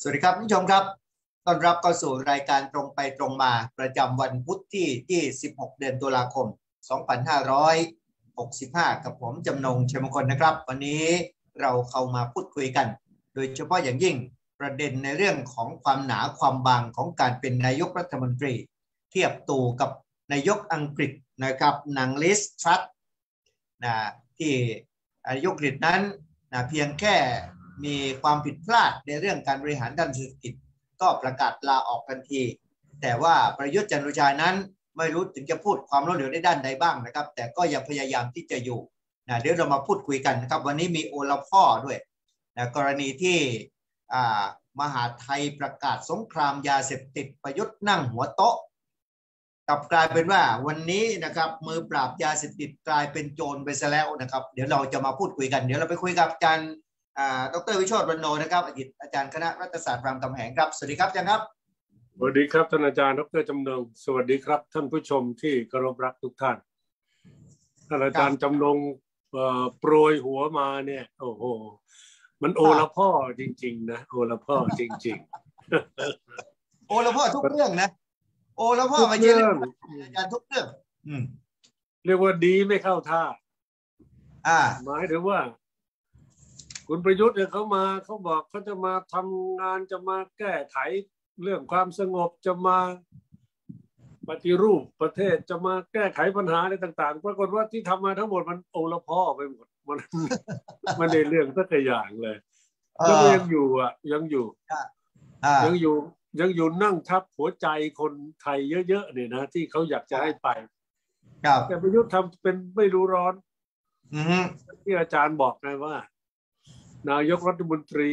สวัสดีครับผู้ชมครับต้อนรับเข้าสู่รายการตรงไปตรงมาประจำวันพุธที่16เดือนตุลาคม2565กับผมจำนงชัยมงคลนะครับวันนี้เราเข้ามาพูดคุยกันโดยเฉพาะอย่างยิ่งประเด็นในเรื่องของความหนาความบางของการเป็นนายกรัฐมนตรีเทียบตู่กับนายกอังกฤษนะครับนางลิสทรัสที่นายกอังกฤษนั้นเพียงแค่มีความผิดพลาดในเรื่องการบริหารด้านเศรษฐกิจก็ประกาศลาออกทันทีแต่ว่าประยุทธ์จันทร์โอชานั้นไม่รู้ถึงจะพูดความล้มเหลวในด้านใดบ้างนะครับแต่ก็ยังพยายามที่จะอยู่เดี๋ยวเรามาพูดคุยกันนะครับวันนี้มีโอละพ่อด้วยกรณีที่มหาไทยประกาศสงครามยาเสพติดประยุทธ์นั่งหัวโต๊ะกลับกลายเป็นว่าวันนี้นะครับมือปราบยาเสพติดกลายเป็นโจรไปซะแล้วนะครับเดี๋ยวเราจะมาพูดคุยกันเดี๋ยวเราไปคุยกับอาจารย์ดร.วิโชตวรรณโนนะครับอาจารย์คณะรัฐศาสตร์รามคำแหงครับสวัสดีครับอาจารย์ครับสวัสดีครับท่านอาจารย์ดร.จำนงสวัสดีครับท่านผู้ชมที่เคารพรักทุกท่านท่านอาจารย์จำนงโปรยหัวมาเนี่ยโอ้โหมันโอละพ่อจริงๆนะโอละพ่อจริงๆโอละพ่อทุกเรื่องนะโอละพ่อมาเยอะอาจารย์ทุกเรื่องเรียกว่าดีไม่เข้าท่าหมายถึงว่าคุณประยุทธ์เนี่ยเขาบอกเขาจะมาทำงานจะมาแก้ไขเรื่องความสงบจะมาปฏิรูปประเทศจะมาแก้ไขปัญหาอะไรต่างๆปรากฏว่าที่ทำมาทั้งหมดมันโอละพ่อไปหมดมันในเรื่องสักอย่างเลยแล้วยังอยู่ยังอยู่นั่งทับหัวใจคนไทยเยอะๆเนี่ยนะที่เขาอยากจะให้ไปแต่ประยุทธ์ทำเป็นไม่รู้ร้อนที่อาจารย์บอกไงว่านายกรัฐมนตรี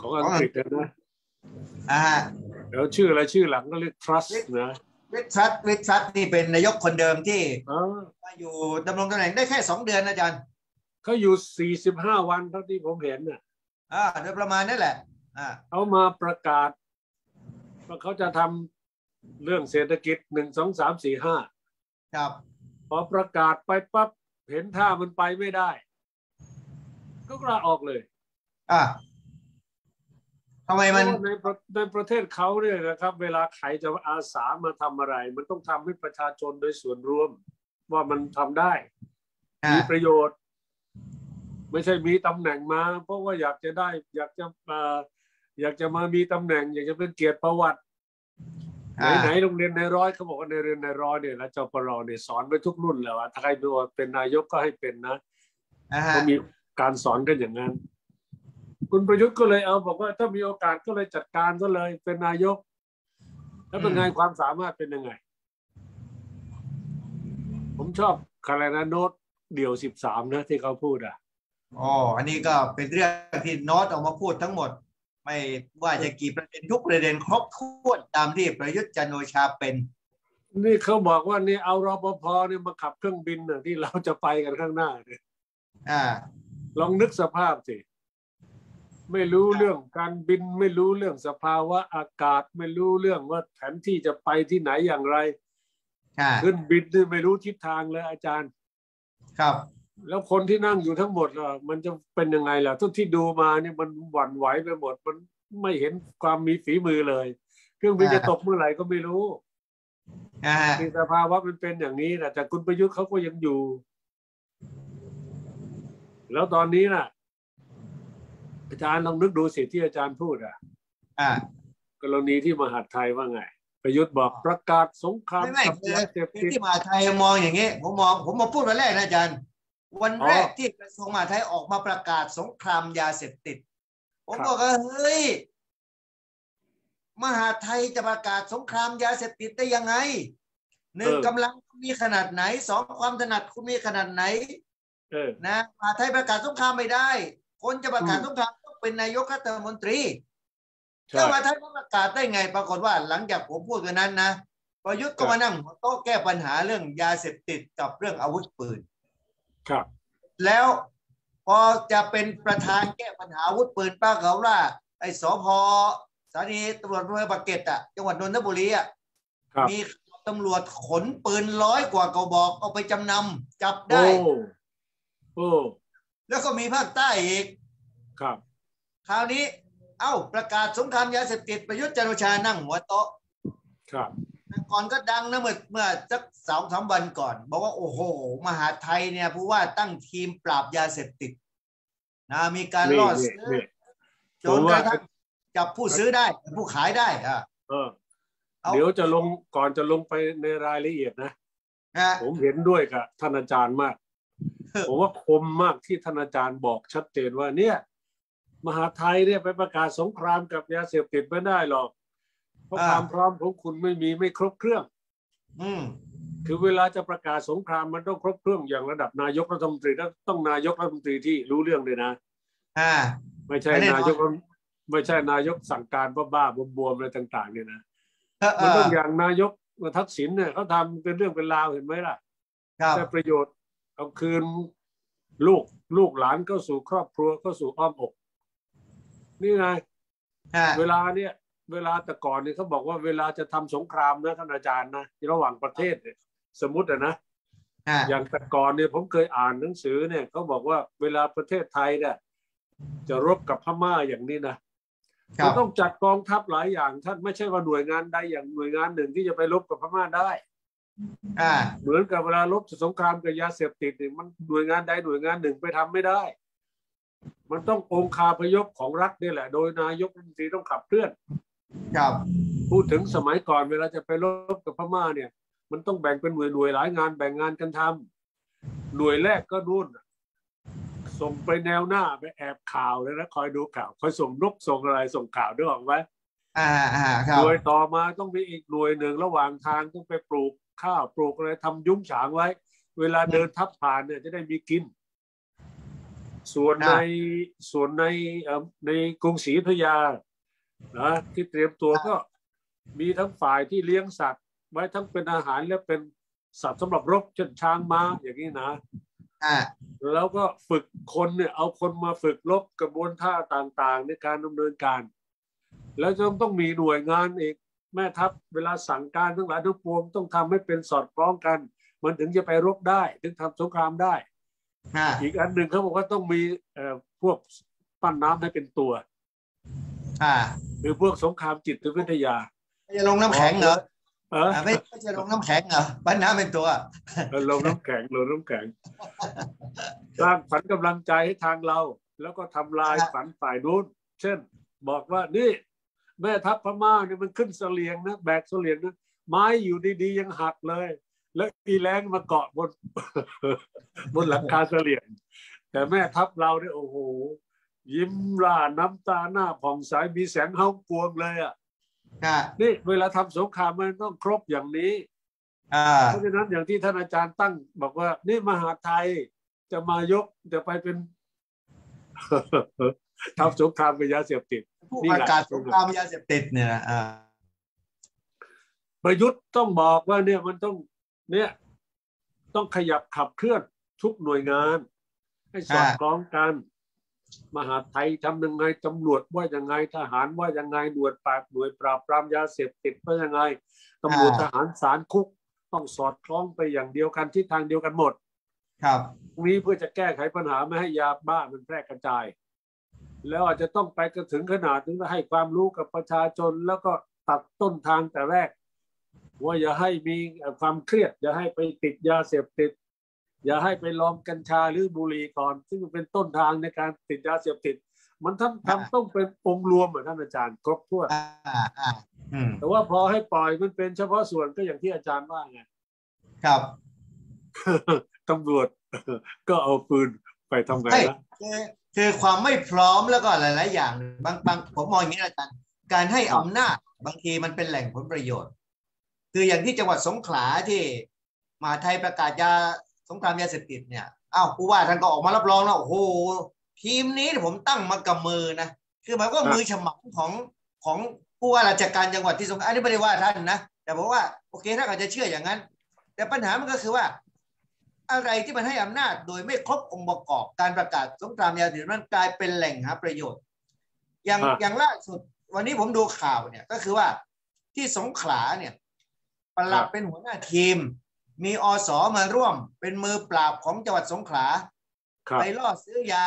ของอังกฤษนะแล้วชื่ออะไรชื่อหลังก็เรียกทรัสนะวิทรัสนี่เป็นนายกคนเดิมที่อยู่ดำรงตำแหน่งได้แค่2เดือนนะอาจารย์เขาอยู่45วันเท่าที่ผมเห็นน่ะโดยประมาณนั่นแหละเขามาประกาศว่าเขาจะทำเรื่องเศรษฐกิจ1 2 3 4 5ครับพอประกาศไปปั๊บเห็นท่ามันไปไม่ได้ก็ลาออกเลยทำไมมันในประเทศเขาเนี่ยนะครับเวลาใครจะอาสามาทำอะไรมันต้องทำให้ประชาชนโดยส่วนรวมว่ามันทำได้มีประโยชน์ไม่ใช่มีตำแหน่งมาเพราะว่าอยากจะได้อยากจะมามีตำแหน่งอยากจะเป็นเกียรติประวัติไหนโรงเรียนในร้อยเขาบอกว่าในเรียนในร้อยเนี่ยแล้วจปรเนี่ยสอนไปทุกรุ่นแล้วถ้าใครเป็นนายกก็ให้เป็นนะก็มีการสอนกันอย่างนั้นคุณประยุทธ์ก็เลยเอาบอกว่าถ้ามีโอกาสก็เลยจัดการก็เลยเป็นนายกแล้วเป็นไงความสามารถเป็นยังไงผมชอบคารานาโนตเดี่ยว13นะที่เขาพูดอันนี้ก็เป็นเรื่องที่โนตออกมาพูดทั้งหมดไม่ว่าจะกี่ประเด็นทุกประเด็นครบถ้วนตามที่ประยุทธ์จันทร์โอชาเป็นนี่เขาบอกว่านี่เอารปภเนี่ยมาขับเครื่องบินที่เราจะไปกันข้างหน้าเนี่ยลองนึกสภาพสิไม่รู้เรื่องการบินไม่รู้เรื่องสภาวะอากาศไม่รู้เรื่องว่าแผนที่จะไปที่ไหนอย่างไรขึ้นบินนี่ไม่รู้ทิศทางเลยอาจารย์ครับแล้วคนที่นั่งอยู่ทั้งหมดล่ะมันจะเป็นยังไงล่ะทุกที่ดูมาเนี่ยมันหวั่นไหวไปหมดมันไม่เห็นความมีฝีมือเลยเครื่องบินจะตกเมื่อไหร่ก็ไม่รู้มีสภาวะมันเป็นอย่างนี้แหละแต่คุณประยุทธ์เขาก็ยังอยู่แล้วตอนนี้น่ะอาจารย์ลองนึกดูสิที่อาจารย์พูดกรณีที่มหาไทยว่าไงประยุทธ์บอกประกาศสงครามกับยาเสพติดที่มหาไทยมองอย่างนี้ผมมาพูดวันแรกนะอาจารย์วันแรกที่กระทรวงมหาไทยออกมาประกาศสงครามยาเสพติดผมบอกว่าเฮ้ยมหาไทยจะประกาศสงครามยาเสพติดได้ยังไงหนึ่งกำลังมีขนาดไหนสองความถนัดคุณมีขนาดไหนนะมหาไทยประกาศสงครามไม่ได้คนจะประกาศสงครามต้องเป็นนายกรัฐมนตรีแล้วมหาไทยประกาศได้ไงปรากฏว่าหลังจากผมพูดกันนั้นนะประยุทธ์ก็มานั่งหัวโต๊ะแก้ปัญหาเรื่องยาเสพติดกับเรื่องอาวุธปืนครับแล้วพอจะเป็นประธานแก้ปัญหาอาวุธปืนป้าเขาว่าไอ้สพ.สถานีตำรวจภูธรปากเกร็ดจังหวัดนนทบุรีมีตำรวจขนปืน100 กว่ากระบอกเอาไปจำนำจับได้แล้วก็มีภาคใต้อีกครับคราวนี้ เอ้าประกาศสงครามยาเสพติดประยุทธ์จันทร์โอชานั่งหัวโต๊ะครับก่อนก็ดังนะเมื่อสัก2-3วันก่อนบอกว่าโอ้โหมหาไทยเนี่ยผู้ว่าตั้งทีมปราบยาเสพติดนะมีการล่อซื้อจนกระทั่งจับผู้ซื้อได้ผู้ขายได้อ่ะเดี๋ยวจะลงก่อนจะลงไปในรายละเอียดนะผมเห็นด้วยกับท่านอาจารย์มากผมว่าคมมากที่ท่านอาจารย์บอกชัดเจนว่าเนี่ยมหาไทยเนี่ยไปประกาศสงครามกับยาเสพติดไม่ได้หรอกเพราะความพร้อมของคุณไม่มีไม่ครบเครื่องคือเวลาจะประกาศสงครามมันต้องครบเครื่องอย่างระดับนายกรัฐมนตรีต้องนายกรัฐมนตรีที่รู้เรื่องเลยนะไม่ใช่นายกสั่งการบ้าๆบวมๆอะไรต่างๆเนี่ยนะมันต้องอย่างนายกทักษิณเนี่ยเขาทำเป็นเรื่องเป็นราวเห็นไหมล่ะได้ประโยชน์เอาคืนลูกหลานเข้าสู่ครอบครัวเข้าสู่อ้อมอกนี่ไงเวลาแต่ก่อนเนี่ยเขาบอกว่าเวลาจะทำสงครามนะท่านอาจารย์นะระหว่างประเทศเนี่ยสมมตินะอย่างแต่ก่อนเนี่ยผมเคยอ่านหนังสือเนี่ยเขาบอกว่าเวลาประเทศไทยเนี่ยจะรบกับพม่าอย่างนี้นะเราต้องจัดกองทัพหลายอย่างท่านไม่ใช่ว่าหน่วยงานใดอย่างหน่วยงานหนึ่งที่จะไปรบกับพม่าได้เหมือนกับเวลารบสงครามกับยาเสพติดเนี่ยมันหน่วยงานใดหน่วยงานหนึ่งไปทำไม่ได้มันต้ององคาพยพของรัฐนี่แหละโดยนายกรัฐมนตรีต้องขับเคลื่อนครับพูดถึงสมัยก่อนเวลาจะไปรบกับพม่าเนี่ยมันต้องแบ่งเป็นหน่วยหลายงานแบ่งงานกันทำหน่วยแรกก็นู่นส่งไปแนวหน้าไปแอบข่าวแล้วนะคอยดูข่าวคอยส่งนกส่งอะไรส่งข่าวด้วยออกไหมหน่วยต่อมาต้องมีอีกหน่วยหนึ่งระหว่างทางต้องไปปลูกข้าวปลูกอะไรทำยุ้งฉางไว้เวลาเดินทับผ่านเนี่ยจะได้มีกินส่วนในกรุงศรีอยุธยานะที่เตรียมตัวก็มีทั้งฝ่ายที่เลี้ยงสัตว์ไว้ทั้งเป็นอาหารและเป็นสัตว์สำหรับรบเช่นช้างม้าอย่างนี้นะแล้วก็ฝึกคนเนี่ยเอาคนมาฝึกรบกระบวนท่าต่างๆในการดำเนินการแล้วต้องมีหน่วยงานอีกแม่ทัพเวลาสั่งการทั้งหลายทั้งปวงต้องทำให้เป็นสอดคล้องกันมันถึงจะไปรบได้ถึงทำสงครามได้อีกอันหนึ่งเขาบอกว่าต้องมีพวกปั้นน้ำให้เป็นตัวหรือพวกสงครามจิตวิทยาจะลงน้ำแข็งเหรอไม่จะลงน้ำแข็งเหรอปั้นน้ำเป็นตัวลงน้ำแข็งสร้างขวัญกำลังใจให้ทางเราแล้วก็ทำลายขวัญฝ่ายนู้นเช่นบอกว่านี่แม่ทัพพม่าเนี่ยมันขึ้นเสลียงนะแบกเสลียงนะไม้อยู่ดีๆยังหักเลยแล้วอีแรงมาเกาะบนหลังคาเสลียงแต่แม่ทัพเราเนี่ยโอ้โหยิ้มร่าน้ำตาหน้าผ่องใสมีแสงเฮากวงเลยอ่ะนี่เวลาทำสงครามมันต้องครบอย่างนี้เพราะฉะนั้นอย่างที่ท่านอาจารย์ตั้งบอกว่านี่มหาไทยจะมายกจะไปเป็นทำสงครามกับยาเสพติดผู้ประกาศสงครามยาเสพติดเนี่ยประยุทธ์ต้องบอกว่าเนี่ยมันต้องเนี่ยต้องขยับขับเคลื่อนทุกหน่วยงานให้สอดคล้องกันมหาไทยทำยังไงตำรวจว่ายังไงทหารว่ายังไงหน่วยปราบปรามยาเสพติดว่ายังไงตำรวจทหารศาลคุกต้องสอดคล้องไปอย่างเดียวกันทิศทางเดียวกันหมดครับนี้เพื่อจะแก้ไขปัญหาไม่ให้ยาบ้ามันแพร่กระจายแล้วอาจจะต้องไปกระถึงขนาดถึงจะให้ความรู้กับประชาชนแล้วก็ตัดต้นทางแต่แรกว่าอย่าให้มีความเครียดอย่าให้ไปติดยาเสพติดอย่าให้ไปลองกัญชาหรือบุหรี่ก่อนซึ่งเป็นต้นทางในการติดยาเสพติดมันทำต้องเป็นองค์รวมเหมือนท่านอาจารย์ครบถ้วนแต่ว่าพอให้ปล่อยมันเป็นเฉพาะส่วนก็อย่างที่อาจารย์ว่าไงครับตำรวจก็เอาปืนไปทำไงนะคือความไม่พร้อมแล้วก็หลายๆอย่างบางผมมองอย่างนี้อาจารย์การให้อำนาจบางทีมันเป็นแหล่งผลประโยชน์คืออย่างที่จังหวัดสงขลาที่มหาไทยประกาศยาสงครามยาเสพติดเนี่ยอ้าวผู้ว่าท่านก็ออกมารับรองแล้วโอ้โหทีมนี้ผมตั้งมากับมือนะคือหมายว่ามือฉมังของผู้ว่าราชการจังหวัดที่สงขลาอันนี้ไม่ได้ว่าท่านนะแต่บอกว่าโอเคถ้าอาจจะเชื่ออย่างนั้นแต่ปัญหามันก็คือว่าอะไรที่มันให้อำนาจโดยไม่ครบองค์ประกอบการประกาศสงครามยาเสพติดมันกลายเป็นแหล่งหาประโยชน์อย่างล่าสุดวันนี้ผมดูข่าวเนี่ยก็คือว่าที่สงขลาเนี่ยปลัดเป็นหัวหน้าทีมมีอส.มาร่วมเป็นมือปราบของจังหวัดสงขลาไปล่อซื้อยา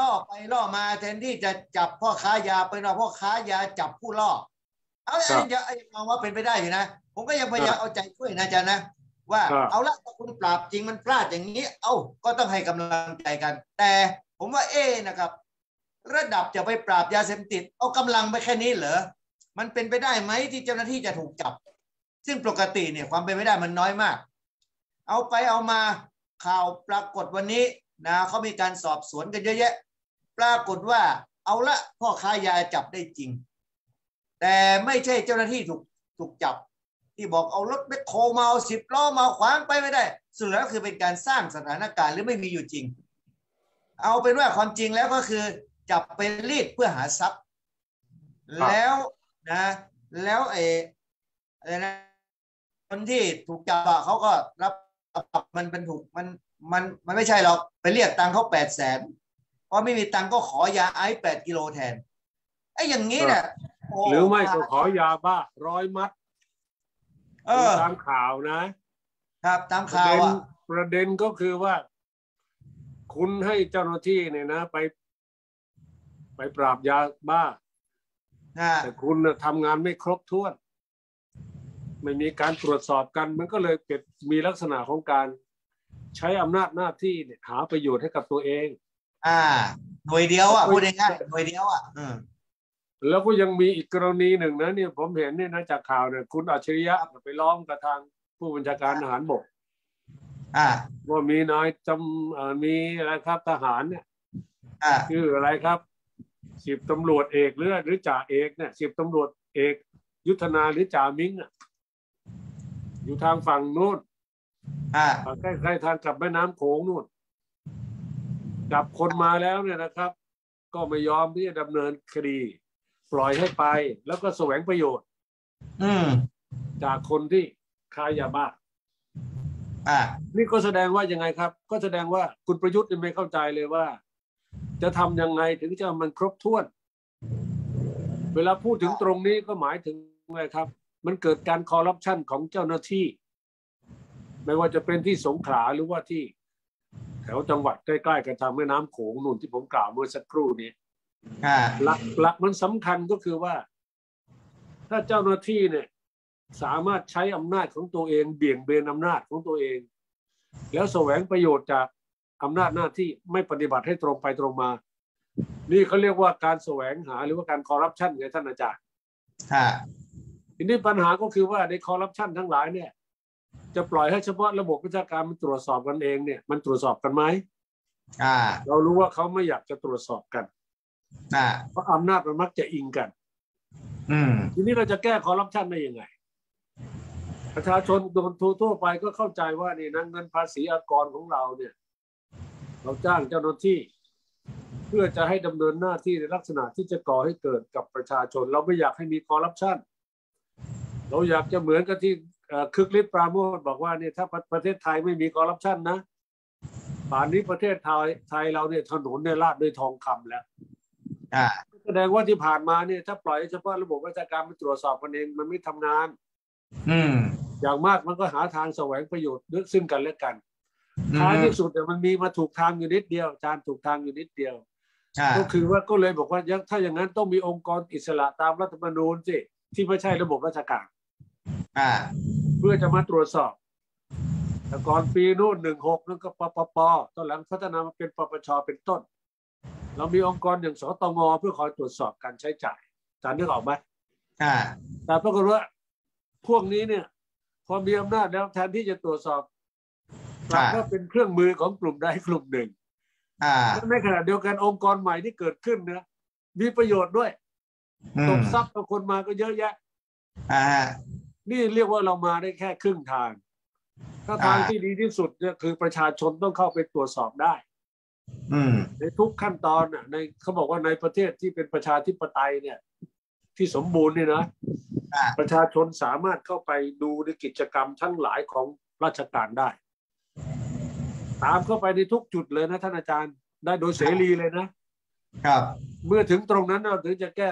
ล่อไปล่อมาแทนที่จะจับพ่อค้ายาไปนะพ่อค้ายาจับผู้ล่อเอาไอ้จะไอ้มองว่าเป็นไปได้อยู่นะผมก็ยังพยายามเอาใจช่วยนะอาจารย์นะว่าเอาละถ้าคุณปราบจริงมันพลาดอย่างนี้เอ้าก็ต้องให้กำลังใจกันแต่ผมว่านะครับระดับจะไปปราบยาเสพติดเอากำลังไปแค่นี้เหรอมันเป็นไปได้ไหมที่เจ้าหน้าที่จะถูกจับซึ่งปกติเนี่ยความเป็นไปได้มันน้อยมากเอาไปเอามาข่าวปรากฏวันนี้นะเขามีการสอบสวนกันเยอะแยะปรากฏว่าเอาละพ่อค้ายาจับได้จริงแต่ไม่ใช่เจ้าหน้าที่ถูกจับที่บอกเอารถแบคโฮมาเอา10 ล้อมาขวางไปไม่ได้สุดแล้วคือเป็นการสร้างสถานการณ์หรือไม่มีอยู่จริงเอาเป็นว่าความจริงแล้วก็คือจับไปรีดเพื่อหาทรัพย์แล้วนะแล้วคนที่ถูกจับเขาก็รับมันเป็นถูกมันไม่ใช่หรอกไปเรียกตังเขา800,000เพราะไม่มีตังก็ขอยาไอซ์8 กิโลแทนไอ้อย่างนี้เนี่ยหรือไม่ก็ขอยาบ้า100 มัดตามข่าวนะครับตามข่าวประเด็นก็คือว่าคุณให้เจ้าหน้าที่เนี่ยนะไปปราบยาบ้าแต่คุณทำงานไม่ครบถ้วนไม่มีการตรวจสอบกันมันก็เลยเกิดมีลักษณะของการใช้อำนาจหน้าที่เนี่ยหาประโยชน์ให้กับตัวเองหน่วยเดียวพูดง่ายๆหน่วยเดียวแล้วก็ยังมีอีกกรณีหนึ่งนะเนี่ยผมเห็นเนี่ยนะจากข่าวเนี่ยคุณอัจฉริยะไปร้องกับทางผู้บัญชาการทหารบกว่ามีนายจำมีอะไรครับทหารเนี่ยชื่ออะไรครับ10 ตำรวจเอกหรือจ่าเอกเนี่ย10 ตำรวจเอกยุทธนาหรือจ่ามิ้งอยู่ทางฝั่งโน้นใกล้ๆทางกับแม่น้ำโขงโน่นจับคนมาแล้วเนี่ยนะครับก็ไม่ยอมที่จะดำเนินคดีปล่อยให้ไปแล้วก็แสวงประโยชน์จากคนที่ค้ายาบ้านี่ก็แสดงว่ายังไงครับก็แสดงว่าคุณประยุทธ์ไม่เข้าใจเลยว่าจะทำยังไงถึงจะมันครบถ้วนเวลาพูดถึงตรงนี้ก็หมายถึงอะไรครับมันเกิดการคอร์รัปชันของเจ้าหน้าที่ไม่ว่าจะเป็นที่สงขลาหรือว่าที่แถวจังหวัดใกล้ๆกันทางแม่น้ำโขงนู่นที่ผมกล่าวเมื่อสักครู่นี้หลักมันสำคัญก็คือว่าถ้าเจ้าหน้าที่เนี่ยสามารถใช้อำนาจของตัวเองเบี่ยงเบนอำนาจของตัวเองแล้วแสวงประโยชน์จากอำนาจหน้าที่ไม่ปฏิบัติให้ตรงไปตรงมานี่เขาเรียกว่าการแสวงหาหรือว่าการคอร์รัปชันไงท่านอาจารย์ทีนี้ปัญหาก็คือว่าในคอร์รัปชันทั้งหลายเนี่ยจะปล่อยให้เฉพาะระบบราชการมันตรวจสอบกันเองเนี่ยมันตรวจสอบกันไหมเรารู้ว่าเขาไม่อยากจะตรวจสอบกันเพราะอำนาจมันมักจะอิงกันทีนี้เราจะแก้คอร์รัปชันได้ยังไงประชาชนโดนทั่วไปก็เข้าใจว่านี่นะเงินภาษีอากรของเราเนี่ยเราจ้างเจ้าหน้าที่เพื่อจะให้ดำเนินหน้าที่ในลักษณะที่จะก่อให้เกิดกับประชาชนเราไม่อยากให้มีคอร์รัปชันเราอยากจะเหมือนกับที่คึกฤทธิ์ปราโมชบอกว่าเนี่ยถ้าประเทศไทยไม่มีคอร์รัปชันนะป่านนี้ประเทศไทยเราเนี่ยถนนเนี่ยลาดด้วยทองคำแล้วแสดงว่าที่ผ่านมาเนี่ยถ้าปล่อยเฉพาะระบบราชการไปตรวจสอบกันเองมันไม่ทำงานอย่างมากมันก็หาทางแสวงประโยชน์ซึ่งกันและกันท้ายที่สุดแต่มันมีมาถูกทางอยู่นิดเดียวอาจารย์ถูกทางอยู่นิดเดียวก็คือว่าก็เลยบอกว่าถ้าอย่างนั้นต้องมีองค์กรอิสระตามรัฐธรรมนูญสิที่ไม่ใช่ระบบราชการเพื่อจะมาตรวจสอบแต่ก่อนปีนู้น16นั่นก็ปปปตอนหลังพัฒนามาเป็นปปชเป็นต้นเรามีองค์กรอย่างสตงเพื่อคอยตรวจสอบการใช้จ่ายอาจารย์นึกออกไหมแต่ปรากฏว่าพวกนี้เนี่ยพอมีอำนาจแล้วแทนที่จะตรวจสอบกลับว่าเป็นเครื่องมือของกลุ่มใดกลุ่มหนึ่งและในขณะเดียวกันองค์กรใหม่ที่เกิดขึ้นเนี่ยมีประโยชน์ด้วยตบซับกับคนมาก็เยอะแยะนี่เรียกว่าเรามาได้แค่ครึ่งทางถ้าทางที่ดีที่สุดเนี่ยคือประชาชนต้องเข้าไปตรวจสอบได้ในทุกขั้นตอนในเขาบอกว่าในประเทศที่เป็นประชาธิปไตยเนี่ยที่สมบูรณ์เนี่ยนะประชาชนสามารถเข้าไปดูในกิจกรรมทั้งหลายของราชการได้ตามเข้าไปในทุกจุดเลยนะท่านอาจารย์ได้โดยเสรีเลยนะครับเมื่อถึงตรงนั้นเราถึงจะแก้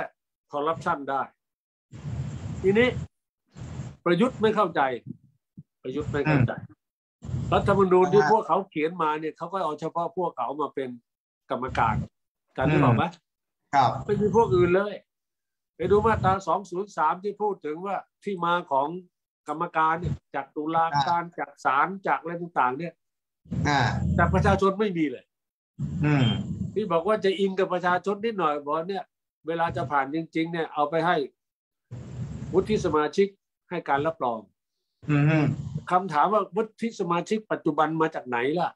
คอร์รัปชันได้ทีนี้ประยุทธ์ไม่เข้าใจประยุทธ์ไม่เข้าใจรัฐธรรมนูญที่พวกเขาเขียนมาเนี่ยเขาก็เอาเฉพาะพวกเขามาเป็นกรรมการ จันนึกออกไหมครับไม่มีพวกอื่นเลยไปดูมาตรา203ที่พูดถึงว่าที่มาของกรรมการเนี่ยจากตุลาการจากศาลจากอะไรต่างๆเนี่ยแต่ประชาชนไม่มีเลยที่บอกว่าจะอิงกับประชาชนนิดหน่อยบอกเนี่ยเวลาจะผ่านจริงๆเนี่ยเอาไปให้วุฒิสมาชิกให้การรับรองคำถามว่าวุฒิสมาชิกปัจจุบันมาจากไหนล่ะ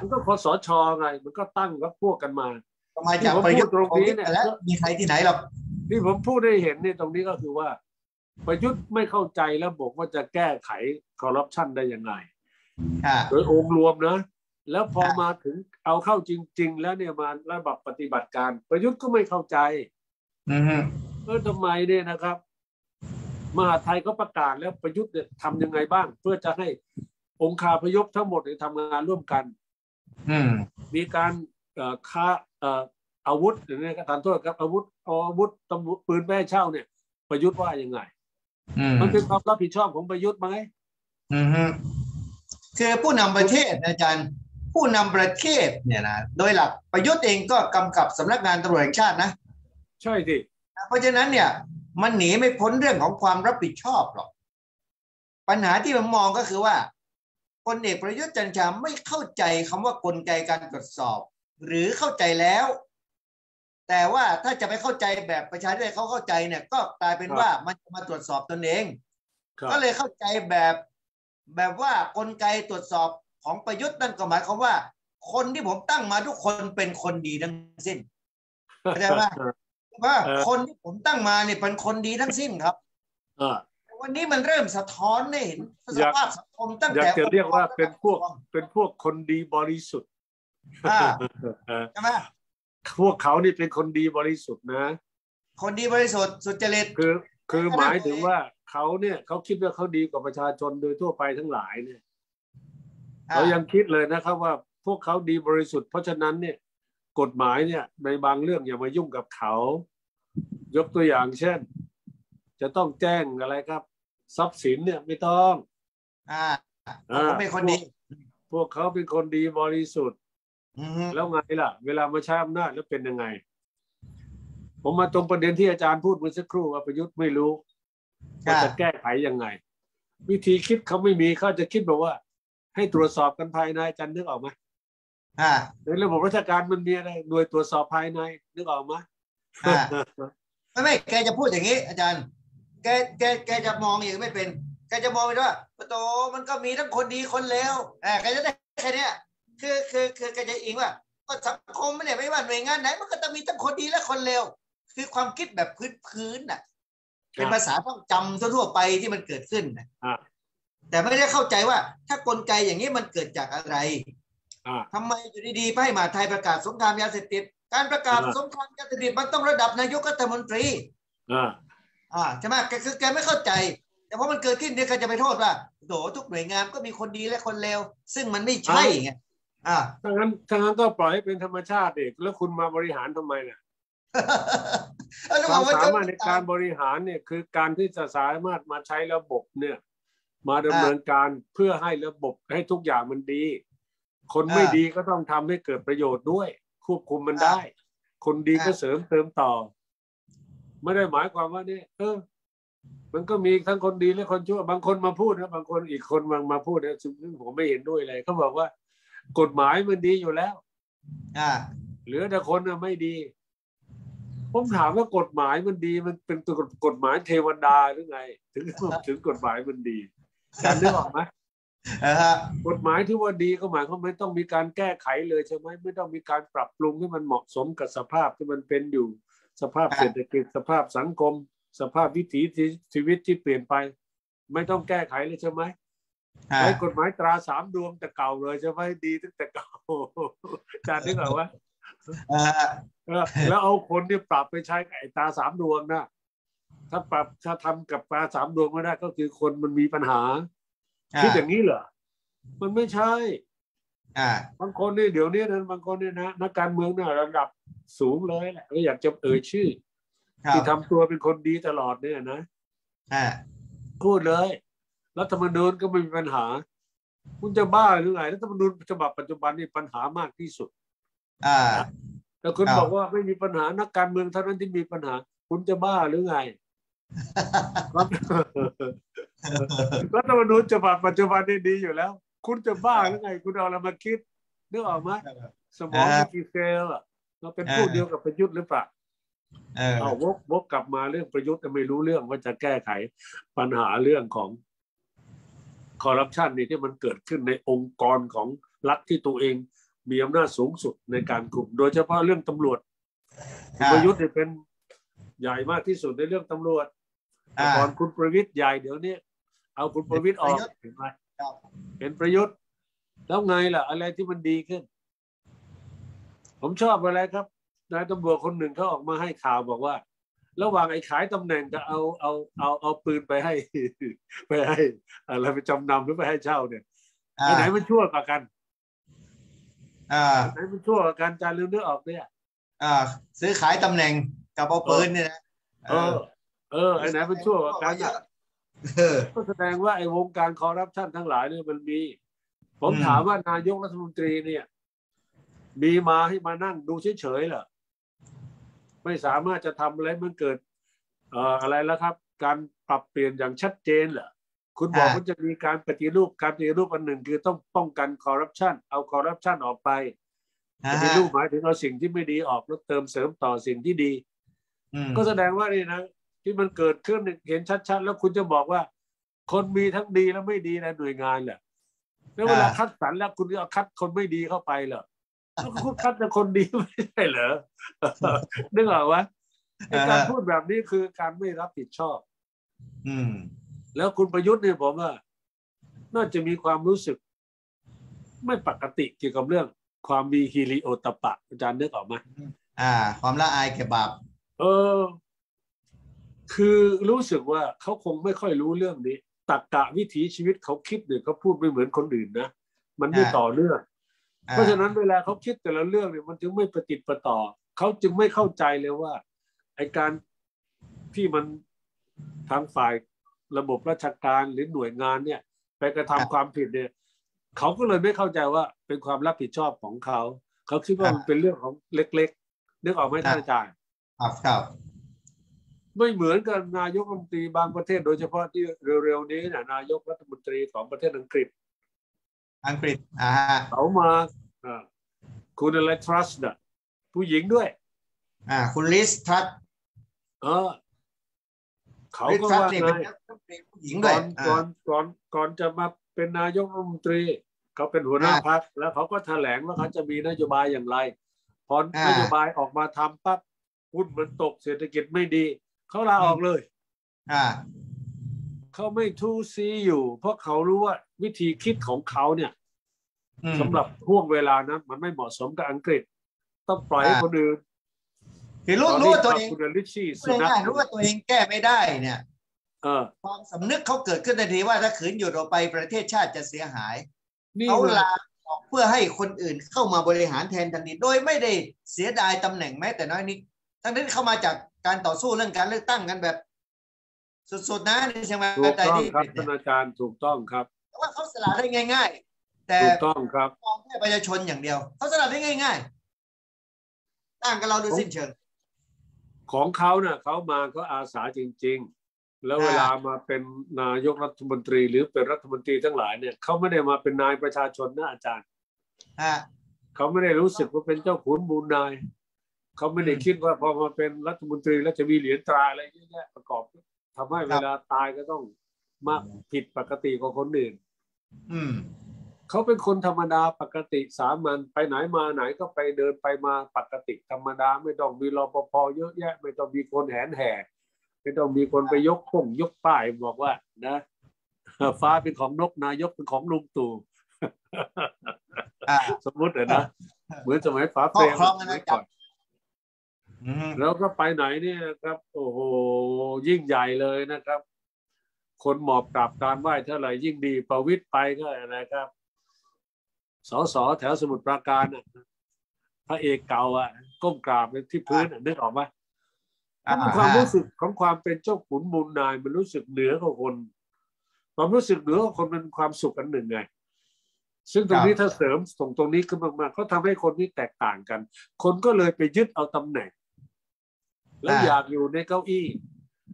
มันก็คสช.ไงมันก็ตั้งกับพวกกันมาทำไมจากประยุทธ์ตรงนี้เนี่ยมีใครที่ไหนหรอกที่ผมพูดได้เห็นเนี่ยตรงนี้ก็คือว่าประยุทธ์ไม่เข้าใจแล้วบอกว่าจะแก้ไขคอร์รัปชันได้ยังไงโดยองค์รวมนะแล้วพอมาถึงเอาเข้าจริงๆแล้วเนี่ยมาระบบปฏิบัติการประยุทธ์ก็ไม่เข้าใจทำไมเนี่ยนะครับมหาไทยก็ประกาศแล้วประยุทธ์เนี่ยทำยังไงบ้างเพื่อจะให้องค์คาพยพทั้งหมดเนี่ยทำงานร่วมกันมีการค้าอาวุธหรือเนี่ยการทานโทษครับอาวุธตำรวจปืนแม่เช่าเนี่ยประยุทธ์ว่ายังไงมันเป็นความรับผิดชอบของประยุทธ์ไหมคือผู้นำประเทศอาจารย์ผู้นำประเทศเนี่ยนะโดยหลักประยุทธ์เองก็กำกับสำนักงานตำรวจแห่งชาตินะใช่ดิเพราะฉะนั้นเนี่ยมันหนีไม่พ้นเรื่องของความรับผิดชอบหรอกปัญหาที่ผมมองก็คือว่าพลเอกประยุทธ์จันทร์ชาไม่เข้าใจคำว่ากลไกการตรวจสอบหรือเข้าใจแล้วแต่ว่าถ้าจะไปเข้าใจแบบประชาชนเขาเข้าใจเนี่ยก็กลายเป็นว่ามันจะมาตรวจสอบตนเองก็เลยเข้าใจแบบว่ากลไกตรวจสอบของประยุทธ์นั่นก็หมายความว่าคนที่ผมตั้งมาทุกคนเป็นคนดีทั้งสิ้นเข้าใจไหมว่าคนที่ผมตั้งมาเนี่ยเป็นคนดีทั้งสิ้นครับวันนี้มันเริ่มสะท้อนได้เห็นสภาพสังคมตั้งแต่เรียกว่าเป็นพวกคนดีบริสุทธิ์ใช่ไหมพวกเขานี่เป็นคนดีบริสุทธิ์นะคนดีบริสุทธิ์สุจริตคือหมายถึงว่าเขาเนี่ยเขาคิดว่าเขาดีกว่าประชาชนโดยทั่วไปทั้งหลายเนี่ยเขายังคิดเลยนะครับว่าพวกเขาดีบริสุทธิ์เพราะฉะนั้นเนี่ยกฎหมายเนี่ยในบางเรื่องอย่ามายุ่งกับเขายกตัวอย่างเช่นจะต้องแจ้งอะไรครับทรัพย์สินเนี่ยไม่ต้องเขาเป็นคนดีพวกเขาเป็นคนดีบริสุทธิ์แล้วไงล่ะเวลามาใช้อำนาจแล้วเป็นยังไงผมมาตรงประเด็นที่อาจารย์พูดเมื่อสักครู่ว่าประยุทธ์ไม่รู้ว่าจะแก้ไขยังไงวิธีคิดเขาไม่มีเขาจะคิดแบบว่าให้ตรวจสอบกันภายในอาจารย์นึกออกไหมในระบบราชการมันมีอะไรหน่วยตรวจสอบภายในนึกออกไหมไม่แกจะพูดอย่างนี้อาจารย์แกจะมองอย่างไม่เป็นแกจะมองไปว่าโตมันก็มีทั้งคนดีคนเลวแกจะได้แค่เนี้ยคือแกจะอิงว่าก็สังคมเนี่ยไม่ว่าหน่วยงานไหนมันก็จะมีทั้งคนดีและคนเลวคือความคิดแบบพื้นน่ะเป็นภาษาต้องจำทั่วไปที่มันเกิดขึ้นนะแต่ไม่ได้เข้าใจว่าถ้ากลไกอย่างนี้มันเกิดจากอะไรทำไมอยู่ดีๆให้มหาไทยประกาศสงครามยาเสพติดการประกาศสงครามยาเสพติดมันต้องระดับนายกรัฐมนตรีใช่ไหมคือแกไม่เข้าใจแต่เพราะมันเกิดขึ้นเนี่ยแกจะไปโทษว่าโดทุกหน่วยงานก็มีคนดีและคนเลวซึ่งมันไม่ใช่ไงทั้งนั้นก็ปล่อยให้เป็นธรรมชาติเด็กแล้วคุณมาบริหารทำไมเนี่ยความสามารถในการบริหารเนี่ยคือการที่จะสามารถมาใช้ระบบเนี่ยมาดำเนินการเพื่อให้ระบบให้ทุกอย่างมันดีคนไม่ดีก็ต้องทำให้เกิดประโยชน์ด้วยควบคุมมันได้คนดีก็เสริมเติมต่อไม่ได้หมายความว่าเนี่ยมันก็มีทั้งคนดีและคนชั่วบางคนมาพูดนะบางคนอีกคนมาพูดนะซึ่งผมไม่เห็นด้วยเลยเขาบอกว่ากฎหมายมันดีอยู่แล้วเหลือแต่คนไม่ดีผมถามว่ากฎหมายมันดีมันเป็นตัวกฎหมายเทวดาหรือไงถึงกฎหมายมันดีการนึกออกไหมกฎหมายที่ว่าดีก็หมายความไม่ต้องมีการแก้ไขเลยใช่ไหมไม่ต้องมีการปรับปรุงให้มันเหมาะสมกับสภาพที่มันเป็นอยู่สภาพเศรษฐกิจสภาพสังคมสภาพวิถีชีวิตที่เปลี่ยนไปไม่ต้องแก้ไขเลยใช่ไหมใช้กฎหมายตราสามดวงแต่เก่าเลยใช่ไหมดีตั้งแต่เก่าจานนึกออกว่าแล้วเอาคนที่ปรับไปใช้ไอ้ตราสามดวงนะถ้าทำกับตราสามดวงไม่ได้ก็คือคนมันมีปัญหาคิดอย่างนี้เหรอมันไม่ใช่บางคนนี่เดี๋ยวนี้นะบางคนนี่นะนักการเมืองเนี่ยระดับสูงเลยแหละก็อยากจะเอ่ยชื่อที่ทำตัวเป็นคนดีตลอดเนี่ยนะพูดเลยรัฐธรรมนูญก็ไม่มีปัญหาคุณจะบ้าหรือไงรัฐธรรมนูญฉบับปัจจุบันนี่ปัญหามากที่สุด แต่คุณบอกว่าไม่มีปัญหานักการเมืองเท่านั้นที่มีปัญหาคุณจะบ้าหรือไงรัฐธรรมนูญฉบับปัจจุบันนี่ดีอยู่แล้วคุณจะบ้าหรือไงคุณเอาอะไรมาคิดนึกออกไหมสมองกีเซลอ่ะเราเป็นผู้เดียวกับประยุทธ์หรือเปล่าเอาวกกลับมาเรื่องประยุทธ์แต่ไม่รู้เรื่องว่าจะแก้ไขปัญหาเรื่องของคอร์รัปชันนี่ที่มันเกิดขึ้นในองค์กรของรัฐที่ตัวเองมีอำนาจสูงสุดในการกลุ่มโดยเฉพาะเรื่องตำรวจประยุทธ์เนี่ยเป็นใหญ่มากที่สุดในเรื่องตำรวจก่อนคุณประวิตรใหญ่เดี๋ยวนี้เอาคุณประวิตรออกเห็นไหมเป็นประยุทธ์แล้วไงล่ะอะไรที่มันดีขึ้นผมชอบอะไรครับนายตำรวจคนหนึ่งเขาออกมาให้ข่าวบอกว่าระหว่างไอ้ขายตำแหน่งจะเอาปืนไปให้อะไรไปจำนำหรือไปให้เช่าเนี่ยไหนมันชั่วกว่ากันไหนมันชั่วกว่ากันจารึกนึกออกเนี่ยซื้อขายตำแหน่งกับเอาปืนเนี่ยนะไอ้ไหนมันชั่วกว่ากันก็แสดงว่าไอ้วงการคอร์รัปชันทั้งหลายเนี่ยมันมีผมถามว่านายกรัฐมนตรีเนี่ยมีมาให้มานั่งดูเฉยๆเหรอไม่สามารถจะทำอะไรมันเกิดอะไรแล้วครับการปรับเปลี่ยนอย่างชัดเจนเหรอคุณบอกว่าจะมีการปฏิรูปอันหนึ่งคือต้องป้องกันคอร์รัปชันเอาคอร์รัปชันออกไปปฏิรูปหมายถึงเอาสิ่งที่ไม่ดีออกแล้วเติมเสริมต่อสิ่งที่ดีก็แสดงว่านี่นะที่มันเกิดขึ้นเห็นชัดๆแล้วคุณจะบอกว่าคนมีทั้งดีและไม่ดีในหน่วยงานเหรอแล้วเวลาคัดสรรแล้วคุณจะเอาคัดคนไม่ดีเข้าไปเหรอคุณคัดแต่คนดีไม่ใช่เหรอนึกออกวะการพูดแบบนี้คือการไม่รับผิดชอบแล้วคุณประยุทธ์เนี่ยผมว่าน่าจะมีความรู้สึกไม่ปกติเกี่ยวกับเรื่องความมีฮิริโอตปะอาจารย์นึกออกไหมความละอายแก่บาปคือรู้สึกว่าเขาคงไม่ค่อยรู้เรื่องนี้ตรรกะวิถีชีวิตเขาคิดเนี่ยเขาพูดไม่เหมือนคนอื่นนะมันไม่ต่อเนื่องเพราะฉะนั้นเวลาเขาคิดแต่ละเรื่องเนี่ยมันจึงไม่ประติดประต่อเขาจึงไม่เข้าใจเลยว่าไอ้การที่มันทางฝ่ายระบบราชการหรือหน่วยงานเนี่ยไปกระทำความผิดเนี่ยเขาก็เลยไม่เข้าใจว่าเป็นความรับผิดชอบของเขาเขาคิดว่ามันเป็นเรื่องของเล็กๆนึกออกไหมท่านอาจารย์ครับไม่เหมือนกับนายกรัฐมนตรีบางประเทศโดยเฉพาะที่เร็วๆนี้นายกรัฐมนตรีของประเทศอังกฤษเขามาคุณอะไรทรัสต์น่ะผู้หญิงด้วยคุณลิสทรัสต์เขาก็ว่าไงก่อนจะมาเป็นนายกรัฐมนตรีเขาเป็นหัวหน้าพรรคแล้วเขาก็แถลงว่าเขาจะมีนโยบายอย่างไรพอนโยบายออกมาทำปั๊บหุ้นมันตกเศรษฐกิจไม่ดีเขาลาออกเลยเขาไม่ทูซีอยู่เพราะเขารู้ว่าวิธีคิดของเขาเนี่ยสำหรับห่วงเวลานั้นมันไม่เหมาะสมกับอังกฤษต้องปล่อยให้คนอื่นรู้ว่าตัวเองรู้ว่าตัวเองแก้ไม่ได้เนี่ยความสำนึกเขาเกิดขึ้นทันทีว่าถ้าขืนหยุดออกไปประเทศชาติจะเสียหายเขาลาออกเพื่อให้คนอื่นเข้ามาบริหารแทนทันทีโดยไม่ได้เสียดายตำแหน่งแม้แต่น้อยนิดทั้งนั้นเข้ามาจากการต่อสู้เรื่องการเลือกตั้งกันแบบสุดๆนะในเชียงใหม่ถูกต้องครับท่านอาจารย์ถูกต้องครับแต่ว่าเขาสละได้ง่ายๆแต่ถูกต้องครับมองแค่ประชาชนอย่างเดียวเขาสละได้ง่ายๆต่างกับเราโดยสิ้นเชิงของเขาเนี่ยเขามาเขาอาสาจริงๆแล้วเวลามาเป็นนายกรัฐมนตรีหรือเป็นรัฐมนตรีทั้งหลายเนี่ยเขาไม่ได้มาเป็นนายประชาชนนะอาจารย์เขาไม่ได้รู้สึกว่าเป็นเจ้าขุนมูลนายเขาไม่ได้คิดว่าพอมาเป็นรัฐมนตรีแล้วจะมีเหรียญตราอะไรเยอะแยะประกอบทำให้เวลาตายก็ต้องมากผิดปกติกว่าคนอื่นเขาเป็นคนธรรมดาปกติสามัญไปไหนมาไหนก็ไปเดินไปมาปกติธรรมดาไม่ต้องมีรปภเยอะแยะไม่ต้องมีคนแหนแห่ไม่ต้องมีคนไปยกป้ายบอกว่านะฟ้าเป็นของนกนายกเป็นของลุงตู่สมมตินะเหมือนสมัยฟ้าเฟรมก่อนแล้วก็ไปไหนเนี่ยครับโอ้โหยิ่งใหญ่เลยนะครับคนหมอบกราบการไหว้เท่าไหร่ยิ่งดีประวิตรไปก็อะไรครับสสแถวสมุทรปราการพระเอกเก่าอ่ะก้มกราบที่พื้นนึกออกไหมความรู้สึกของความเป็นเจ้าขุนมูลนายมันรู้สึกเหนือกว่าคนความรู้สึกเหนือกว่าคนเป็นความสุขอันหนึ่งไง ซึ่งตรงนี้ถ้าเสริมส่งตรงนี้ขึ้นมาเขาทำให้คนนี้แตกต่างกันคนก็เลยไปยึดเอาตำแหน่งและอยากอยู่ในเก้าอี้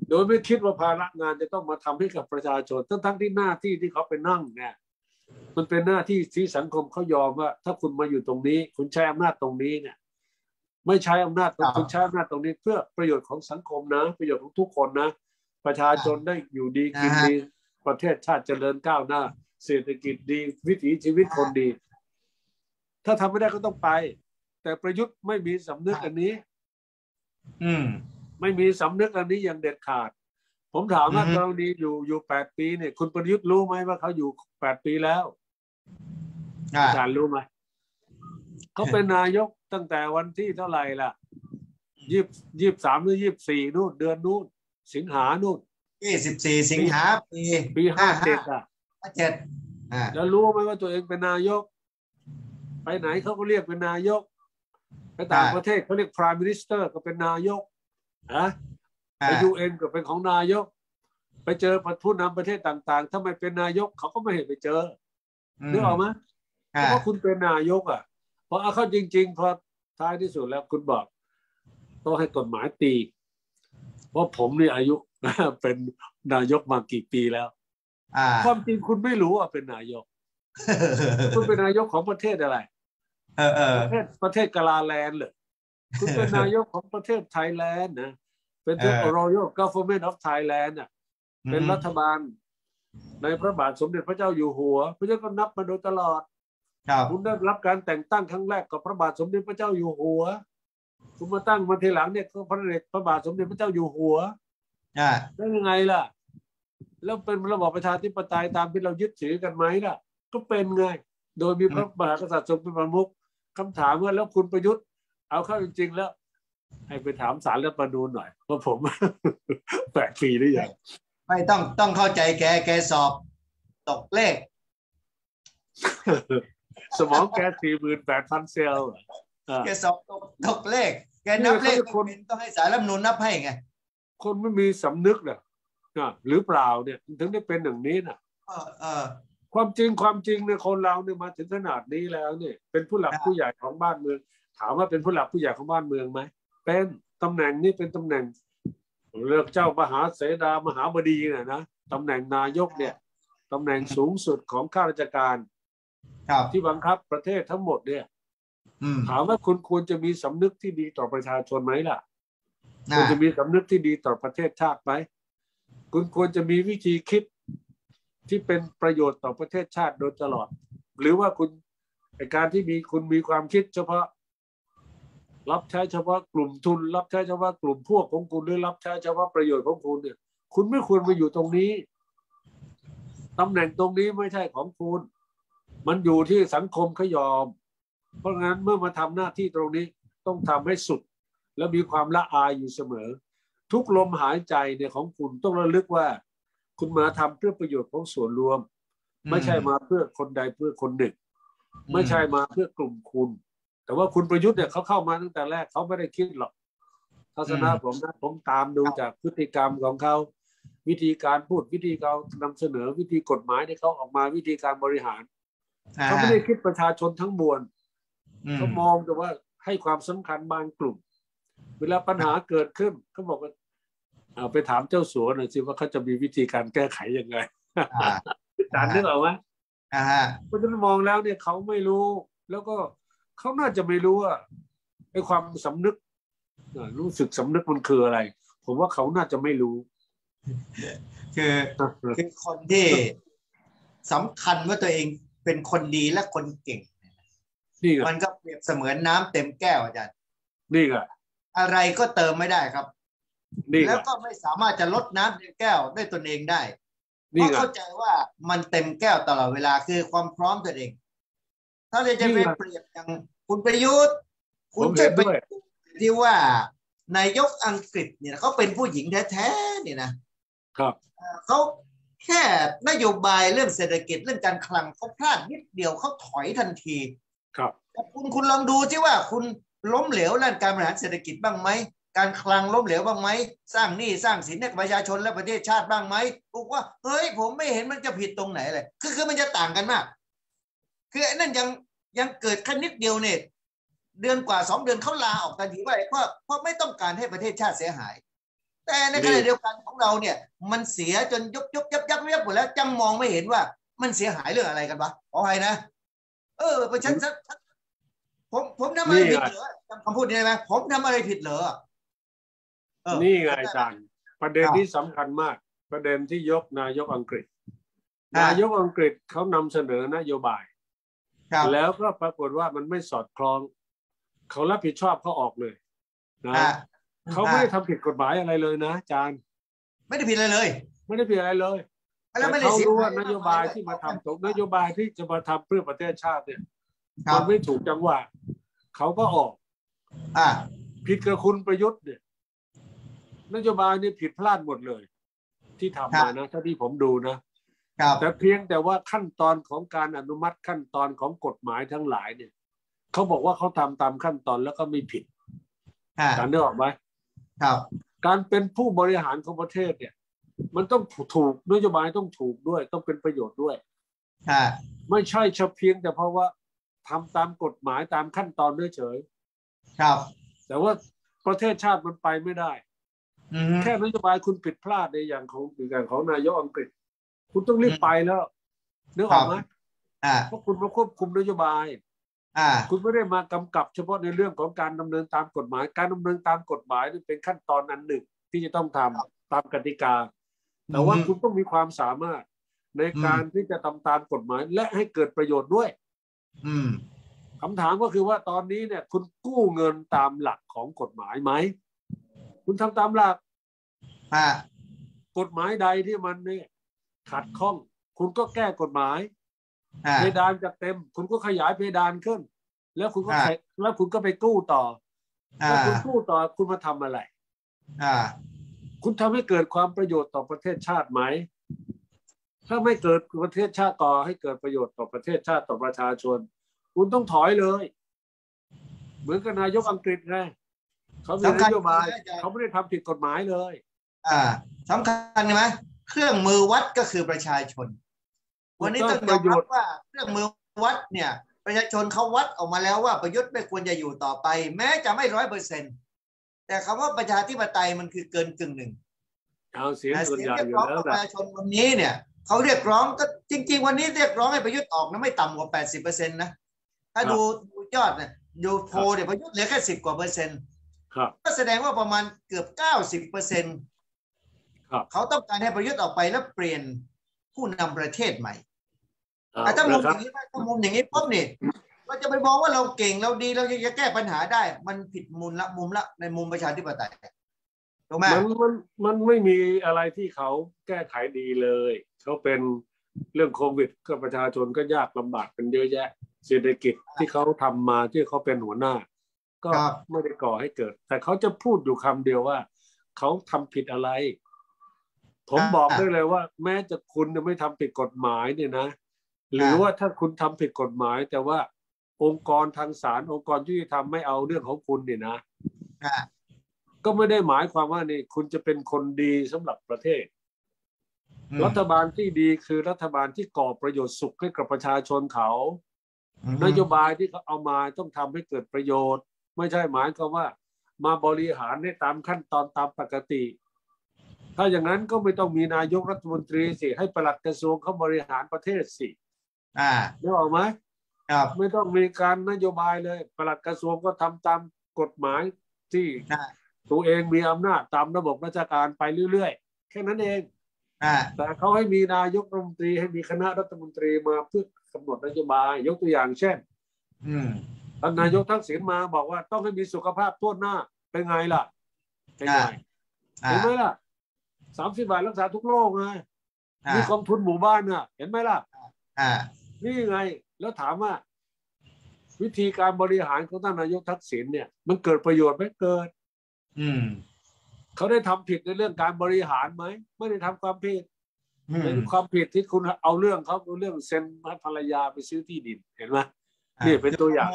โดยไม่คิดว่าภาระงานจะต้องมาทำให้กับประชาชนทั้งที่หน้าที่ที่เขาไปนั่งเนี่ยมันเป็นหน้าที่ที่สังคมเขายอมว่าถ้าคุณมาอยู่ตรงนี้คุณใช้อำนาจตรงนี้เนี่ยไม่ใช้อำนาจคุณใช้อำนาจตรงนี้เพื่อประโยชน์ของสังคมนะประโยชน์ของทุกคนนะประชาชนได้อยู่ดีกินดีประเทศชาติเจริญก้าวหน้าเศรษฐกิจดีวิถีชีวิตคนดีถ้าทำไม่ได้ก็ต้องไปแต่ประยุทธ์ไม่มีสำนึกอันนี้ไม่มีสำนึกอันนี้อย่างเด็ดขาดผมถามว่าเราดีอยู่8ปีเนี่ยคุณประยุทธ์รู้ไหมว่าเขาอยู่8ปีแล้วอาจารย์รู้ไหมเขาเป็นนายกตั้งแต่วันที่เท่าไหร่ล่ะ23หรือ24นู่นเดือนนู่นสิงหานู่น24สิงหาปี57อ่ะแล้วรู้ไหมว่าตัวเองเป็นนายกไปไหนเขาก็เรียกเป็นนายกไปต่างประเทศเขาเรียก Prime Minister ก็เป็นนายกนะไปยูเอ็นก็เป็นของนายกไปเจอผู้นำประเทศต่างๆถ้าไม่เป็นนายกเขาก็ไม่เห็นไปเจอนึกออกไหมเพราะคุณเป็นนายกอ่ะเพราะเอาเข้าจริงๆพอท้ายที่สุดแล้วคุณบอกต้องให้กฎหมายตีเพราะผมนี่อายุเป็นนายกมากี่ปีแล้วความจริงคุณไม่รู้ว่าเป็นนายกคุณเป็นนายกของประเทศอะไรประเทศกาลาแลนด์เหรอคุณเป็นนายกของประเทศไทยแลนด์นะเป็นที่ Royal Government of Thailand น่ะเป็นรัฐบาลในพระบาทสมเด็จพระเจ้าอยู่หัวพระเจ้าก็นับมาโดยตลอดคุณได้รับการแต่งตั้งครั้งแรกกับพระบาทสมเด็จพระเจ้าอยู่หัวคุณมาตั้งมาทีหลังเนี่ยก็พระบาทสมเด็จพระเจ้าอยู่หัวได้ยังไงล่ะแล้วเป็นระบอบประชาธิปไตยตามที่เรายึดถือกันไหมล่ะก็เป็นไงโดยมีพระมหากษัตริย์ทรงเป็นประมุขคำถามว่าแล้วคุณประยุทธ์เอาเข้าจริงๆแล้วให้ไปถามศาลรัฐธรรมนูญหน่อยว่าผมแปดปีหรือยังไม่ต้องเข้าใจแกสอบตกเลขสมองแก 48,000 เซลล์แกสอบตกเลขแกนับเลขคนต้องให้ศาลรัฐธรรมนูญนับให้ไงคนไม่มีสำนึกน่ะหรือเปล่าเนี่ยถึงได้เป็นอย่างนี้น่ะความจริงเนี่ยคนเราเนี่ยมาถึงขนาดนี้แล้วเนี่ยเป็นผู้หลักผู้ใหญ่ของบ้านเมืองถามว่าเป็นผู้หลักผู้ใหญ่ของบ้านเมืองไหมเป็นตำแหน่งนี้เป็นตำแหน่งเลือกเจ้ามหาเสดามหาบดีเนี่ยนะตำแหน่งนายกเนี่ยตำแหน่งสูงสุดของข้าราชการที่บังคับประเทศทั้งหมดเนี่ยถามว่าคุณควรจะมีสำนึกที่ดีต่อประชาชนไหมล่ะคุณจะมีสำนึกที่ดีต่อประเทศชาติไหมคุณควรจะมีวิธีคิดที่เป็นประโยชน์ต่อประเทศชาติโดยตลอดหรือว่าคุณการที่มีคุณมีความคิดเฉพาะรับใช้เฉพาะกลุ่มทุนรับใช้เฉพาะกลุ่มพวกของคุณหรือรับใช้เฉพาะประโยชน์ของคุณเนี่ยคุณไม่ควรมาอยู่ตรงนี้ตำแหน่งตรงนี้ไม่ใช่ของคุณมันอยู่ที่สังคมเขายอมเพราะงั้นเมื่อมาทำหน้าที่ตรงนี้ต้องทำให้สุดและมีความละอายอยู่เสมอทุกลมหายใจเนี่ยของคุณต้องระลึกว่าคุณมาทำเพื่อประโยชน์ของส่วนรวมไม่ใช่มาเพื่อคนใดเพื่อคนหนึ่งไม่ใช่มาเพื่อกลุ่มคุณแต่ว่าคุณประยุทธ์เนี่ยเขาเข้ามาตั้งแต่แรกเขาไม่ได้คิดหรอกทัศนะผมนะผมตามดูจากพฤติกรรมของเขาวิธีการพูดวิธีการนำเสนอวิธีกฎหมายที่เขาออกมาวิธีการบริหารเขาไม่ได้คิดประชาชนทั้งมวลเขามองแต่ว่าให้ความสำคัญบางกลุ่มเวลาปัญหาเกิดขึ้นเขาบอกว่าไปถามเจ้าสัวหน่อยสิว่าเขาจะมีวิธีการแก้ไขยังไงจานนึกออกไหมเพราะฉะนั้นมองแล้วเนี่ยเขาไม่รู้แล้วก็เขาน่าจะไม่รู้ว่าไอ้ความสำนึกรู้สึกสำนึกมันคืออะไรผมว่าเขาน่าจะไม่รู้คือคนที่สำคัญว่าตัวเองเป็นคนดีและคนเก่งมันก็เปรียบเสมือนน้ำเต็มแก้วอาจารย์นี่ก็อะไรก็เติมไม่ได้ครับแล้วก็ไม่สามารถจะลดน้ำเต็มแก้วได้ตนเองได้เพราะเข้าใจว่ามันเต็มแก้วตลอดเวลาคือความพร้อมตัวเองถ้าเราจะไปเปรียบอย่างคุณประยุทธ์คุณจะไปที่ว่านายกอังกฤษเนี่ยเขาเป็นผู้หญิงแท้ๆนี่นะครับเขาแค่นโยบายเรื่องเศรษฐกิจเรื่องการคลังเขาพลาดนิดเดียวเขาถอยทันทีครับคุณลองดูที่ว่าคุณล้มเหลวด้านการบริหารเศรษฐกิจบ้างไหมการคลังล้มเหลวบ้างไหมสร้างหนี้สร้างสินให้ประชาชนและประเทศชาติบ้างไหมบอกว่าเฮ้ยผมไม่เห็นมันจะผิดตรงไหนเลยคือมันจะต่างกันมาก คือไอ้นั่นยังเกิดขึ้นนิดเดียวเนี่ยเดือนกว่า2เดือนเขาลาออกทันทีว่าเพราะไม่ต้องการให้ประเทศชาติเสียหายแต่ในขณะเดียวกันของเราเนี่ยมันเสียจนยุบเรียบหมดแล้วจังมองไม่เห็นว่ามันเสียหายเรื่องอะไรกันวะขออภัยนะประชันผมทำอะไรผิดเหรอจำคำพูดนี้ได้ไหมผมทำอะไรผิดเหรอนี่ไงอาจารย์ประเด็นที่สำคัญมากประเด็นที่ยกนายกอังกฤษเขานำเสนอนโยบายแล้วก็ปรากฏว่ามันไม่สอดคล้องเขารับผิดชอบเขาออกเลยนะเขาไม่ได้ทำผิดกฎหมายอะไรเลยนะอาจารย์ไม่ได้ผิดอะไรเลยแล้วไม่ได้เสียว่านโยบายที่มาทำตกนโยบายที่จะมาทำเพื่อประเทศชาติเนี่ยมันไม่ถูกจังหวะเขาก็ออกผิดกับคุณประยุทธ์เนี่ยนโยบายนี่ผิดพลาดหมดเลยที่ทำมานะถ้าที่ผมดูนะแต่เพียงแต่ว่าขั้นตอนของการอนุมัติขั้นตอนของกฎหมายทั้งหลายเนี่ยเขาบอกว่าเขาทำตามขั้นตอนแล้วก็ไม่ผิดการนึกออกไหมการเป็นผู้บริหารของประเทศเนี่ยมันต้องถูกนโยบายต้องถูกด้วยต้องเป็นประโยชน์ด้วยไม่ใช่เฉพาะเพียงแต่เพราะว่าทำตามกฎหมายตามขั้นตอนเฉยๆแต่ว่าประเทศชาติมันไปไม่ได้แค่นโยบายคุณผิดพลาดในอย่างของนายกอังกฤษคุณต้องรีบไปแล้วนึกออกไหมเพราะคุณมาควบคุมนโยบายคุณไม่ได้มากำกับเฉพาะในเรื่องของการดำเนินตามกฎหมายการดำเนินตามกฎหมายนี่เป็นขั้นตอนอันหนึ่งที่จะต้องทำตามกติกาแต่ว่าคุณต้องมีความสามารถในการที่จะทำตามกฎหมายและให้เกิดประโยชน์ด้วยคำถามก็คือว่าตอนนี้เนี่ยคุณกู้เงินตามหลักของกฎหมายไหมคุณทำตามหลักกฎหมายใดที่มันเนี่ยขัดข้องคุณก็แก้กฎหมายเพดานจะเต็มคุณก็ขยายเพดานขึ้นแล้วคุณก็ไปกู้ต่อแล้วคุณกู้ต่อคุณมาทำอะไรคุณทำให้เกิดความประโยชน์ต่อประเทศชาติไหมถ้าไม่เกิดประเทศชาติต่อให้เกิดประโยชน์ต่อประเทศชาติต่อประชาชนคุณต้องถอยเลยเหมือนกับนายกอังกฤษไงเขามีนโยบายเขาไม่ได้ทำผิดกฎหมายเลยสำคัญไหมเครื่องมือวัดก็คือประชาชนวันนี้ต้องยอมรับว่าเครื่องมือวัดเนี่ยประชาชนเขาวัดออกมาแล้วว่าประยุทธ์ไม่ควรจะอยู่ต่อไปแม้จะไม่100%แต่คำว่าประชาธิปไตยมันคือเกินกึ่งหนึ่งเสียงส่วนใหญ่อยู่แล้วประชาชนวันนี้เนี่ยเขาเรียกร้องก็จริงๆวันนี้เรียกร้องให้ประยุทธ์ออกนะไม่ต่ำกว่า 80% นะถ้าดูยอดเนี่ยดูโพลเนี่ยประยุทธ์เหลือแค่10 กว่า%ก็แสดงว่าประมาณเกือบ 90% เขาต้องการให้ประยุทธ์ออกไปแล้วเปลี่ยนผู้นำประเทศใหม่ถ้ามุมอย่างนี้ปุ๊บนี่เราจะไปมองว่าเราเก่งเราดีเราจะแก้ปัญหาได้มันผิดมุมละในมุมประชาธิปไตยถูกไหมมันไม่มีอะไรที่เขาแก้ไขดีเลยเขาเป็นเรื่องโควิดก็ประชาชนก็ยากลำบากเป็นเยอะแยะเศรษฐกิจที่เขาทำมาที่เขาเป็นหัวหน้าก็ไม่ได้ก่อให้เกิดแต่เขาจะพูดอยู่คำเดียวว่าเขาทำผิดอะไรผมบอกได้เลยว่าแม้จะคุณไม่ทำผิดกฎหมายเนี่ยนะหรือว่าถ้าคุณทำผิดกฎหมายแต่ว่าองค์กรทางศาลองค์กรยุติธรรมไม่เอาเรื่องของคุณเนี่ยนะก็ไม่ได้หมายความว่านี่คุณจะเป็นคนดีสำหรับประเทศรัฐบาลที่ดีคือรัฐบาลที่ก่อประโยชน์สุขให้กับประชาชนเขานโยบายที่เขาเอามาต้องทำให้เกิดประโยชน์ไม่ใช่หมายความว่ามาบริหารได้ตามขั้นตอนตามปกติถ้าอย่างนั้นก็ไม่ต้องมีนายกรัฐมนตรีสิให้ปลัดกระทรวงเขาบริหารประเทศสิได้ออกไหมไม่ต้องมีการนโยบายเลยปลัดกระทรวงก็ทำตามกฎหมายที่ตัวเองมีอำนาจตามระบบราชการไปเรื่อยๆแค่นั้นเองแต่เขาให้มีนายกรัฐมนตรีให้มีคณะรัฐมนตรีมาเพื่อกำหนดนโยบายยกตัวอย่างเช่นท่านนายกทักษิณมาบอกว่าต้องให้มีสุขภาพทั่วหน้าเป็นไงล่ะเป็นไงเห็นไหมล่ะ30 บาทรักษาทุกโรคไงมีกองทุนหมู่บ้านน่ะเห็นไหมล่ะนี่ไงแล้วถามว่าวิธีการบริหารของท่านนายกทักษิณเนี่ยมันเกิดประโยชน์ไหมเกิดเขาได้ทำผิดในเรื่องการบริหารไหมไม่ได้ทำความผิดเป็นความผิดที่คุณเอาเรื่องเขาเอาเรื่องเซ็นให้ภรรยาไปซื้อที่ดินเห็นไหมนี่เป็นตัวอย่าง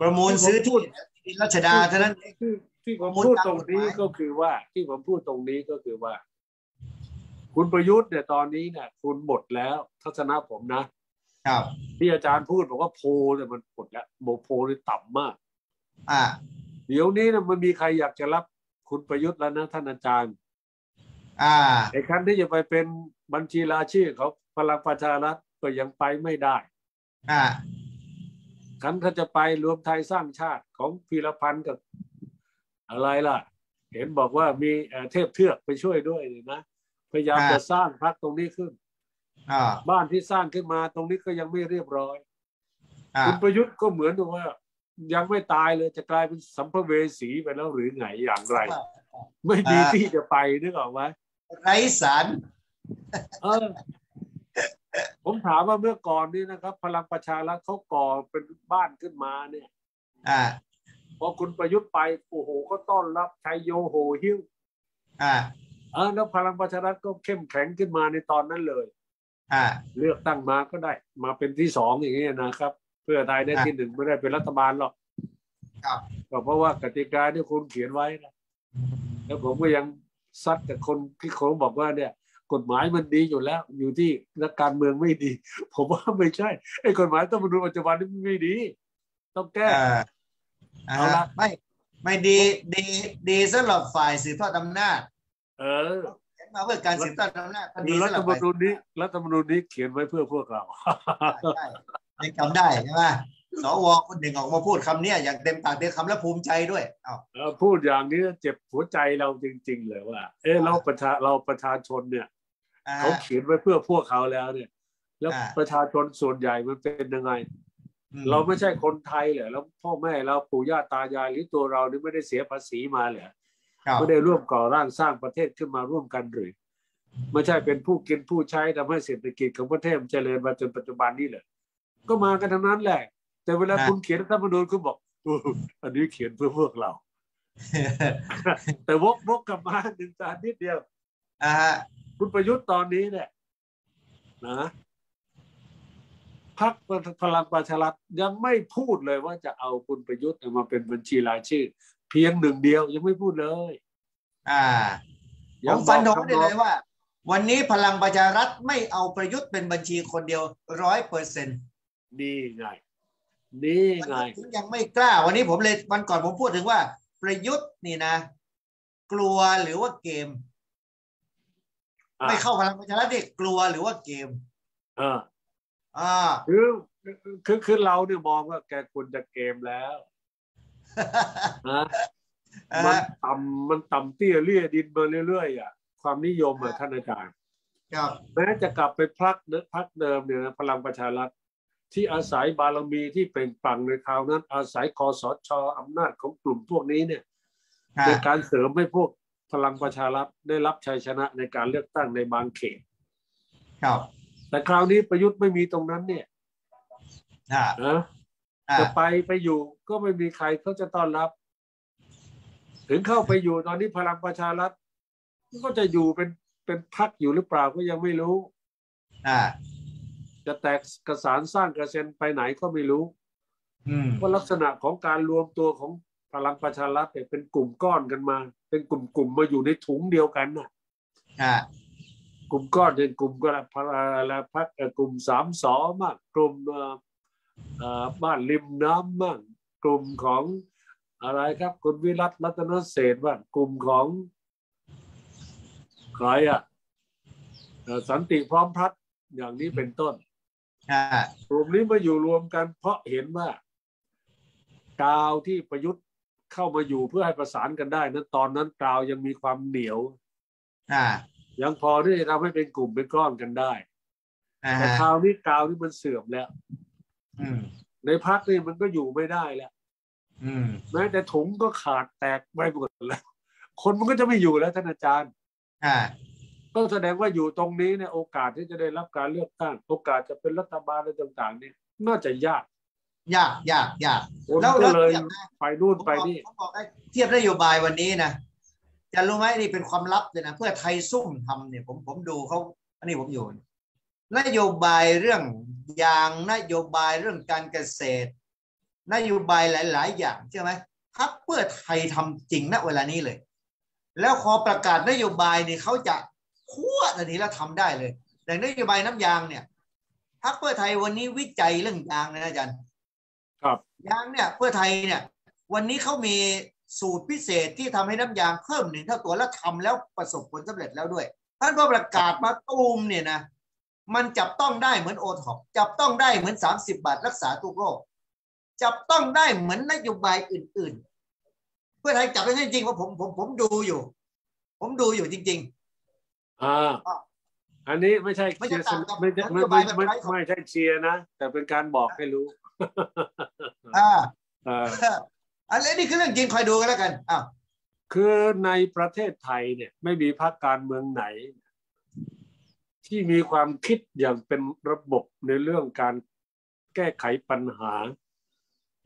ประมูลซื้อที่ดินรัชดาเท่านั้นที่ผมพูดตรงนี้ก็คือว่าคุณประยุทธ์เนี่ยตอนนี้เนี่ยคุณหมดแล้วทัศนะผมนะ ครับที่อาจารย์พูดบอกว่าโพเนี่ยมันหมดแล้วโพเลยต่ำมากเดี๋ยวนี้นะมันมีใครอยากจะรับคุณประยุทธ์แล้วนะท่านอาจารย์ไอ้ขั้นที่จะไปเป็นบัญชีรายชื่อเขาพลังประชารัฐก็ยังไปไม่ได้ขั้นเขาจะไปรวมไทยสร้างชาติของพีรพันธ์กับอะไรล่ะเห็นบอกว่ามีเทพเทือกไปช่วยด้วยนะพยายามจะสร้างพรรคตรงนี้ขึ้นบ้านที่สร้างขึ้นมาตรงนี้ก็ยังไม่เรียบร้อยคุณประยุทธ์ก็เหมือนกับว่ายังไม่ตายเลยจะกลายเป็นสัมภเวสีไปแล้วหรือไงอย่างไรไม่มีที่จะไปนึกออกไหมไร้สารผมถามว่าเมื่อก่อนนี้นะครับพลังประชารัฐเขาก่อเป็นบ้านขึ้นมาเนี่ยพอคุณประยุทธ์ไปโอ้โหก็ต้อนรับชัยโยโหหิ้วแล้วพลังประชารัฐก็เข้มแข็งขึ้นมาในตอนนั้นเลยเลือกตั้งมาก็ได้มาเป็นที่สองอย่างนี้นะครับเพื่อไทยได้ที่หนึ่งไม่ได้เป็นรัฐบาลหรอกก็เพราะว่ากติกาที่คุณเขียนไว้นะแล้วผมก็ยังซัดกับคนที่เขาบอกว่าเนี่ยกฎหมายมันดีอยู่แล้วอยู่ที่นักการเมืองไม่ดีผมว่าไม่ใช่ไอ้กฎหมายต้องมาดูปัจจุบันนี่ไม่ดีต้องแก้เอาละไม่ดีสำหรับฝ่ายสืบทอดอำนาจมาเพื่อการสืบทอดอำนาจรัฐธรรมนูญนี้เขียนไว้เพื่อพวกเราใช่ยังจำได้ใช่ไหมสวคนหนึ่งออกมาพูดคำนี้อย่างเต็มปากเต็มคำและภูมิใจด้วยพูดอย่างนี้เจ็บหัวใจเราจริงๆเลยว่าเราประชาชนเนี่ยเขาเขียนไว้เพื่อพวกเขาแล้วเนี่ยแล้วประชาชนส่วนใหญ่มันเป็นยังไงเราไม่ใช่คนไทยเหรอแล้วพ่อแม่เราปู่ย่าตายายหรือตัวเรานี่ไม่ได้เสียภาษีมาเหรอไม่ได้ร่วมก่อร่างสร้างประเทศขึ้นมาร่วมกันหรือไม่ใช่เป็นผู้กินผู้ใช้ทำให้เศรษฐกิจของประเทศเจริญมาจนปัจจุบันนี้เหรอก็มากันทั้งนั้นแหละแต่เวลาคุณเขียนรัฐธรรมนูญคุณบอกอันนี้เขียนเพื่อพวกเราแต่วกกลับมาหนึ่งจานนิดเดียวคุณประยุทธ์ตอนนี้เนี่ยนะพรรคพลังประชารัฐยังไม่พูดเลยว่าจะเอาคุณประยุทธ์มาเป็นบัญชีรายชื่อเพียงหนึ่งเดียวยังไม่พูดเลยผมฟันธงได้เลยว่าวันนี้พลังประชารัฐไม่เอาประยุทธ์เป็นบัญชีคนเดียว 100% นี่ไงยังไม่กล้าวันนี้ผมเลยวันก่อนผมพูดถึงว่าประยุทธ์นี่นะกลัวหรือว่าเกมไม่เข้าพลังประชารัฐนี่กลัวหรือว่าเกมคือเราเนี่ยมองว่าแกควรจะเกมแล้วมันต่ำเตี้ยเลี่ยดินมาเรื่อยๆอ่ะความนิยมอ่ะท่านอาจารย์แม้จะกลับไปพักเดิมเนี่ยนะพลังประชารัฐที่อาศัยบารมีที่เปล่งปลั่งในคราวนั้นอาศัยคสช.อำนาจของกลุ่มพวกนี้เนี่ยในการเสริมให้พวกพลังประชารัฐได้รับชัยชนะในการเลือกตั้งในบางเขตแต่คราวนี้ประยุทธ์ไม่มีตรงนั้นเนี่ยจะไปอยู่ก็ไม่มีใครเขาจะต้อนรับถึงเข้าไปอยู่ตอนนี้พลังประชารัฐก็จะอยู่เป็นพรรคอยู่หรือเปล่าก็ยังไม่รู้จะแตกกระสานสร้างกระเซ็นไปไหนก็ไม่รู้ว่าลักษณะของการรวมตัวของพลังประชารัฐเนี่ยเป็นกลุ่มก้อนกันมาเป็นกลุ่มมาอยู่ในถุงเดียวกันน่ะกลุ่มก้อนเป็นกลุ่มก็ละพรรคกลุ่มสามสอมากกลุ่มบ้านริมน้ำบ้างกลุ่มของอะไรครับคุณวิรัตรัตนเศรษฐ์บ้างกลุ่มของใครอ่ะสันติพร้อมพัฒน์อย่างนี้เป็นต้นกลุ่มนี้มาอยู่รวมกันเพราะเห็นว่ากาวที่ประยุทธ์เข้ามาอยู่เพื่อให้ประสานกันได้นั้นตอนนั้นกาวยังมีความเหนียวยังพอที่จะทำให้เป็นกลุ่มเป็นก้อนกันได้แต่คราวนี้กาวที่มันเสื่อมแล้วในพรรคนี่มันก็อยู่ไม่ได้แล้วแม้แต่ถุงก็ขาดแตกไปหมดแล้วคนมันก็จะไม่อยู่แล้วท่านอาจารย์ก็แสดงว่าอยู่ตรงนี้เนี่ยโอกาสที่จะได้รับการเลือกตั้งโอกาสจะเป็นรัฐบาลอะไรต่างๆเนี่ยน่าจะยากแล้วเลยไปนู่นไปนี่เขาบอกได้เทียบนโยบายวันนี้นะจะรู้ไหมนี่เป็นความลับเลยนะเพื่อไทยซุ่มทำเนี่ยผมดูเขาอันนี้ผมอยู่นโยบายเรื่องยางนโยบายเรื่องการเกษตรนโยบายหลายๆอย่างใช่ไหมพรรคเพื่อไทยทำจริงณเวลานี้เลยแล้วขอประกาศนโยบายนี่เขาจะคั่วทันทีแล้วทำได้เลยแต่นโยบายน้ำยางเนี่ย พรรคเพื่อไทยวันนี้วิจัยเรื่องยางนะอาจารย์ครับยางเนี่ยเพื่อไทยเนี่ยวันนี้เขามีสูตรพิเศษที่ทำให้น้ำยางเพิ่ม1 เท่าตัวและทำแล้วประสบผลสำเร็จแล้วด้วยท่านพอประกาศมาตูมเนี่ยนะมันจับต้องได้เหมือนโอท็อปจับต้องได้เหมือน30 บาทรักษาทุกโรคจับต้องได้เหมือนนโยบายอื่นๆเพื่อไทยจับได้จริงว่าผมดูอยู่ผมดูอยู่จริงๆอันนี้ไม่ใช่เชียร์ไม่ใช่เชียร์นะแต่เป็นการบอกให้รู้อันนี้คือเรื่องจริงคอยดูกันแล้วกันคือในประเทศไทยเนี่ยไม่มีพรรคการเมืองไหนที่มีความคิดอย่างเป็นระบบในเรื่องการแก้ไขปัญหา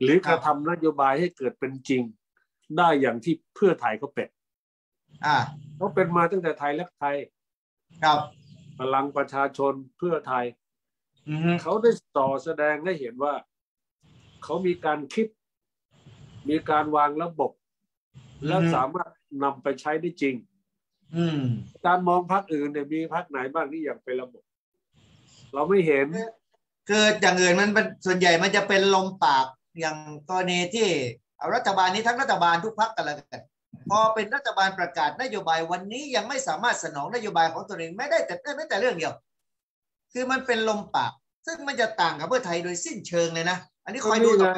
หรือกระทำนโยบายให้เกิดเป็นจริงได้อย่างที่เพื่อไทยเขาเป็นเขาเป็นมาตั้งแต่ไทยรักไทยครับพลังประชาชนเพื่อไทยเขาได้ต่อแสดงให้เห็นว่าเขามีการคิดมีการวางระบบและสามารถนำไปใช้ได้จริงการมองพรรคอื่นเนี่ยมีพรรคไหนบ้างที่อย่างเป็นระบบเราไม่เห็นเกิดอย่างอื่นมันเป็นส่วนใหญ่มันจะเป็นลมปากอย่างกรณีที่เอารัฐบาลนี้ทั้งรัฐบาลทุกพรรคกันแล้วกันพอเป็นรัฐบาลประกาศนโยบายวันนี้ยังไม่สามารถสนองนโยบายของตัวเองไม่ได้แต่เรื่องเดียวคือมันเป็นลมปากซึ่งมันจะต่างกับเพื่อไทยโดยสิ้นเชิงเลยนะอันนี้คอยดูต่อไป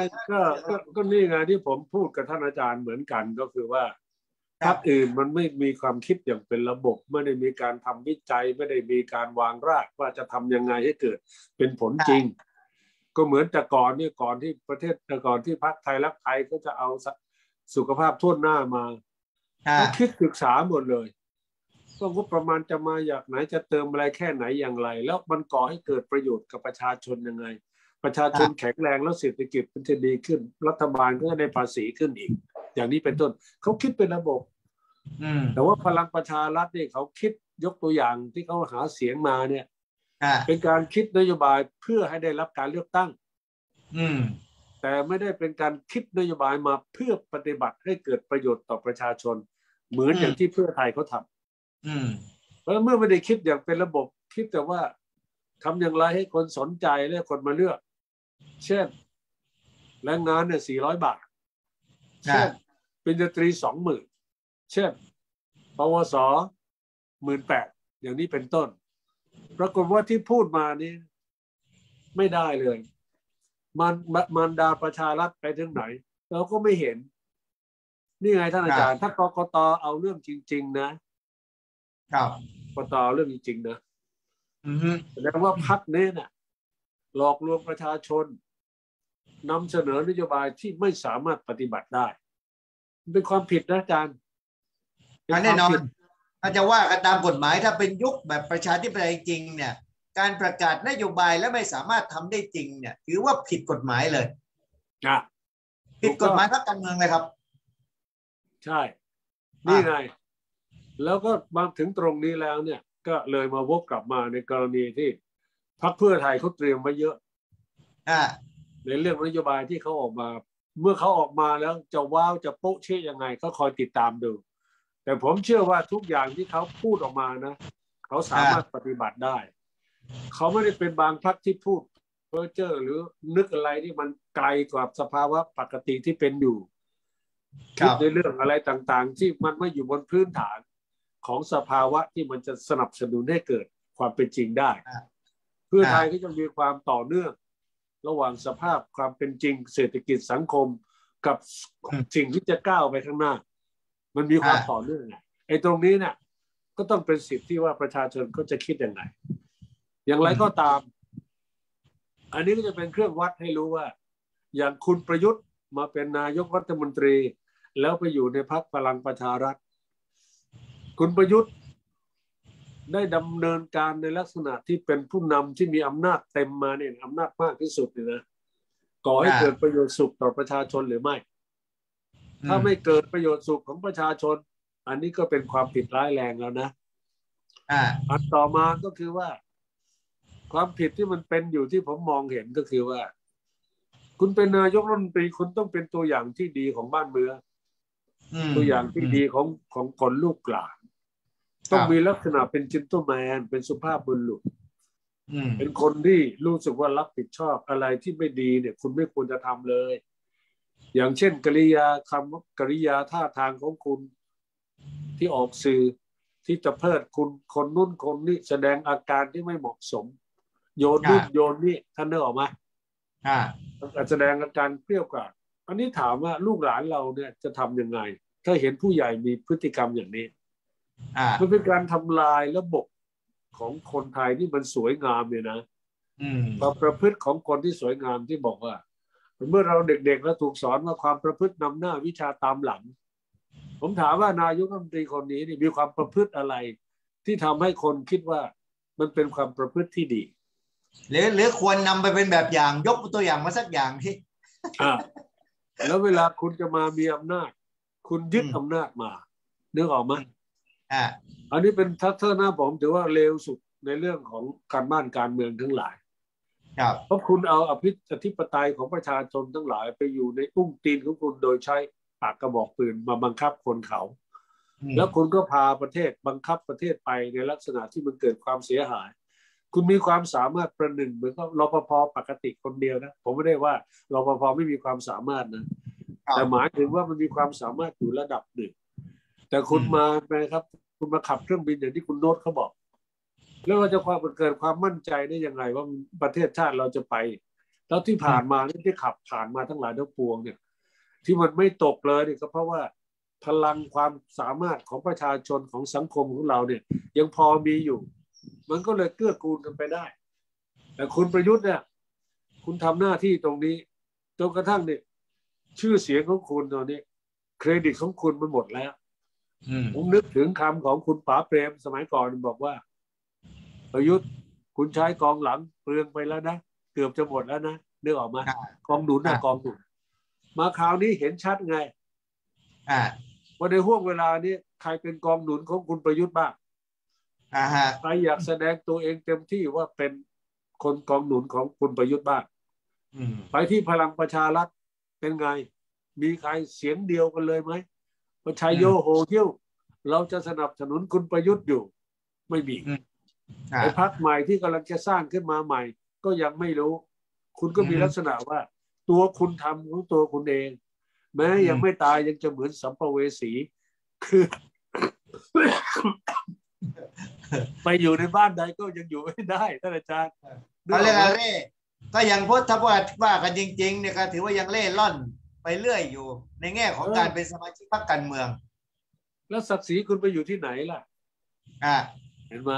ก็นี่ไงที่ผมพูดกับท่านอาจารย์เหมือนกันก็คือว่าพรรคอื่นมันไม่มีความคิดอย่างเป็นระบบไม่ได้มีการทำวิจัยไม่ได้มีการวางรากว่าจะทำยังไงให้เกิดเป็นผลจริงก็เหมือนแต่ก่อนเนี่ยก่อนที่พรรคไทยรักไทยก็จะเอาสุขภาพทั่วหน้ามาคิดศึกษาหมดเลยว่างบประมาณจะมาจากไหนจะเติมอะไรแค่ไหนอย่างไรแล้วมันก่อให้เกิดประโยชน์กับประชาชนยังไงประชาชนแข็งแรงแล้วเศรษฐกิจมันจะดีขึ้นรัฐบาลก็จะได้ภาษีขึ้นอีกอย่างนี้เป็นต้นเขาคิดเป็นระบบแต่ว่าพลังประชารัฐเนี่ยเขาคิดยกตัวอย่างที่เขาหาเสียงมาเนี่ยเป็นการคิดนโยบายเพื่อให้ได้รับการเลือกตั้งแต่ไม่ได้เป็นการคิดนโยบายมาเพื่อปฏิบัติให้เกิดประโยชน์ต่อประชาชนเหมือนอย่างที่เพื่อไทยเขาทำเพราะเมื่อไม่ได้คิดอย่างเป็นระบบคิดแต่ว่าทำอย่างไรให้คนสนใจและคนมาเลือกเช่นแรงงานเนี่ย400 บาทเช่นปริญญาตรี20,000เช่นปวส18,000อย่างนี้เป็นต้นปรากฏว่าที่พูดมานี้ไม่ได้เลยมันดาประชารัฐไปถึงไหนเราก็ไม่เห็นนี่ไงท่านอาจารย์ถ้ากกต.เอาเรื่องจริงๆนะครับกกต.เรื่องจริงๆนะแสดงว่าพรรคนี้น่ะหลอกลวงประชาชนนำเสนอนโยบายที่ไม่สามารถปฏิบัติได้เป็นความผิดนะอาจารย์แน่นอนถ้าจะว่ากันตามกฎหมายถ้าเป็นยุคแบบประชาธิปไตยจริงเนี่ยการประกาศนโยบายและไม่สามารถทำได้จริงเนี่ยถือว่าผิดกฎหมายเลยผิดกฎหมายพรรคการเมืองเลยครับใช่นี่ไงแล้วก็มาถึงตรงนี้แล้วเนี่ยก็เลยมาวกกลับมาในกรณีที่พรรคเพื่อไทยเขาเตรียมไว้เยอะในเรื่องนโยบายที่เขาออกมาเมื่อเขาออกมาแล้วจะว้าวจะโป๊ะเชยยังไงก็คอยติดตามดูแต่ผมเชื่อว่าทุกอย่างที่เขาพูดออกมานะเขาสามารถปฏิบัติได้เขาไม่ได้เป็นบางพรรคที่พูดเพ้อเจ้อหรือนึกอะไรที่มันไกลกว่าสภาวะปกติที่เป็นอยู่คิดในเรื่องอะไรต่างๆที่มันไม่อยู่บนพื้นฐานของสภาวะที่มันจะสนับสนุนให้เกิดความเป็นจริงได้เพื่อไทยก็จะมีความต่อเนื่องระหว่างสภาพความเป็นจริงเศรษฐกิจสังคมกับสิ่งที่จะก้าวไปข้างหน้ามันมีความต่อเนื่องไอ้ตรงนี้เนี่ยก็ต้องเป็นสิทธิ์ที่ว่าประชาชนเขาจะคิดอย่างไรอย่างไรก็ตามอันนี้ก็จะเป็นเครื่องวัดให้รู้ว่าอย่างคุณประยุทธ์มาเป็นนายกรัฐมนตรีแล้วไปอยู่ในพรรคพลังประชารัฐคุณประยุทธ์ได้ดำเนินการในลักษณะที่เป็นผู้นำที่มีอำนาจเต็มมาเนี่ยอำนาจมากที่สุดเลยนะก่อให้เกิดประโยชน์สุขต่อประชาชนหรือไม่ถ้าไม่เกิดประโยชน์สุขของประชาชนอันนี้ก็เป็นความผิดร้ายแรงแล้วนะอันต่อมาก็คือว่าความผิดที่มันเป็นอยู่ที่ผมมองเห็นก็คือว่าคุณเป็นนายกรัฐมนตรีคุณต้องเป็นตัวอย่างที่ดีของบ้านเมืองตัวอย่างที่ดีของคนลูกหลานต้องมีลักษณะเป็นเจนเทิลแมนเป็นสุภาพบุรุษ เป็นคนที่รู้สึกว่ารับผิดชอบอะไรที่ไม่ดีเนี่ยคุณไม่ควรจะทำเลยอย่างเช่นกริยาคำกริยาท่าทางของคุณที่ออกสื่อที่จะเพิดคุณคนนู้นคนนี้แสดงอาการที่ไม่เหมาะสมโยนนู่นโยนนี่ท่านนึกออกไหมแสดงอาการเปรี้ยวกราดอันนี้ถามว่าลูกหลานเราเนี่ยจะทำยังไงถ้าเห็นผู้ใหญ่มีพฤติกรรมอย่างนี้มันเป็นการทำลายระบบของคนไทยที่มันสวยงามเลยนะความประพฤติของคนที่สวยงามที่บอกว่าเมื่อเราเด็กๆแล้วถูกสอนว่าความประพฤตินำหน้าวิชาตามหลังผมถามว่านายกรัฐมนตรีคนนี้มีความประพฤติอะไรที่ทำให้คนคิดว่ามันเป็นความประพฤติที่ดีหรือควรนำไปเป็นแบบอย่างยกตัวอย่างมาสักอย่างที่แล้วเวลาคุณจะมามีอำนาจคุณยึดอำนาจมานึกออกไหมอันนี้เป็นทัศนะผมถือว่าเลวสุดในเรื่องของการบ้านการเมืองทั้งหลายเพราะคุณเอาอธิปไตยของประชาชนทั้งหลายไปอยู่ในอุ้งตีนของคุณโดยใช้ปากกระบอกปืนมาบังคับคนเขาแล้วคุณก็พาประเทศบังคับประเทศไปในลักษณะที่มันเกิดความเสียหายคุณมีความสามารถประหนึ่งเหมือนกับรปภ.ปกติคนเดียวนะผมไม่ได้ว่ารปภ.ไม่มีความสามารถนะแต่หมายถึงว่ามันมีความสามารถอยู่ระดับหนึ่งแต่คุณมาไปครับคุณมาขับเครื่องบินอย่างที่คุณโน้ตเขาบอกแล้วเราจะความเกิดความมั่นใจได้ยังไงว่าประเทศชาติเราจะไปแล้วที่ผ่านมาที่ขับผ่านมาทั้งหลายทั้งปวงเนี่ยที่มันไม่ตกเลยเนี่ยก็เพราะว่าพลังความสามารถของประชาชนของสังคมของเราเนี่ยยังพอมีอยู่มันก็เลยเกื้อกูลกันไปได้แต่คุณประยุทธ์เนี่ยคุณทำหน้าที่ตรงนี้จนกระทั่งเนี่ยชื่อเสียงของคุณตอนนี้เครดิตของคุณมันหมดแล้วผมนึกถึงคำของคุณป๋าเปรมสมัยก่อนบอกว่าประยุทธ์คุณใช้กองหลังเปลืองไปแล้วนะเกือบจะหมดแล้วนะนึกออกมากองหนุนหน้ากองหนุนมาคราวนี้เห็นชัดไงว่าในห่วงเวลานี้ใครเป็นกองหนุนของคุณประยุทธ์บ้างใครอยากแสดงตัวเองเต็มที่ว่าเป็นคนกองหนุนของคุณประยุทธ์บ้างไปที่พลังประชารัฐเป็นไงมีใครเสียงเดียวกันเลยไหมประชาโยโหเที่ยวเราจะสนับสนุนคุณประยุทธ์อยู่ไม่มีไอ้พรรคใหม่ที่กำลังจะสร้างขึ้นมาใหม่ก็ยังไม่รู้คุณก็มีลักษณะว่าตัวคุณทำของตัวคุณเองแม้ยังไม่ตายยังจะเหมือนสัมภเวสีคือ ไปอยู่ในบ้านใดก็ยังอยู่ไม่ได้ท่านอาจารย์เขาเรียกอะไรก็ยังพจน์ทวัตว่ากันจริงๆเนี่ยก็ถือว่ายังเล่ร่อนไปเรื่อยอยู่ในแง่ของการเป็นสมาชิกพรรคการเมืองแล้วศักดิ์ศรีคุณไปอยู่ที่ไหนล่ะเห็นไหม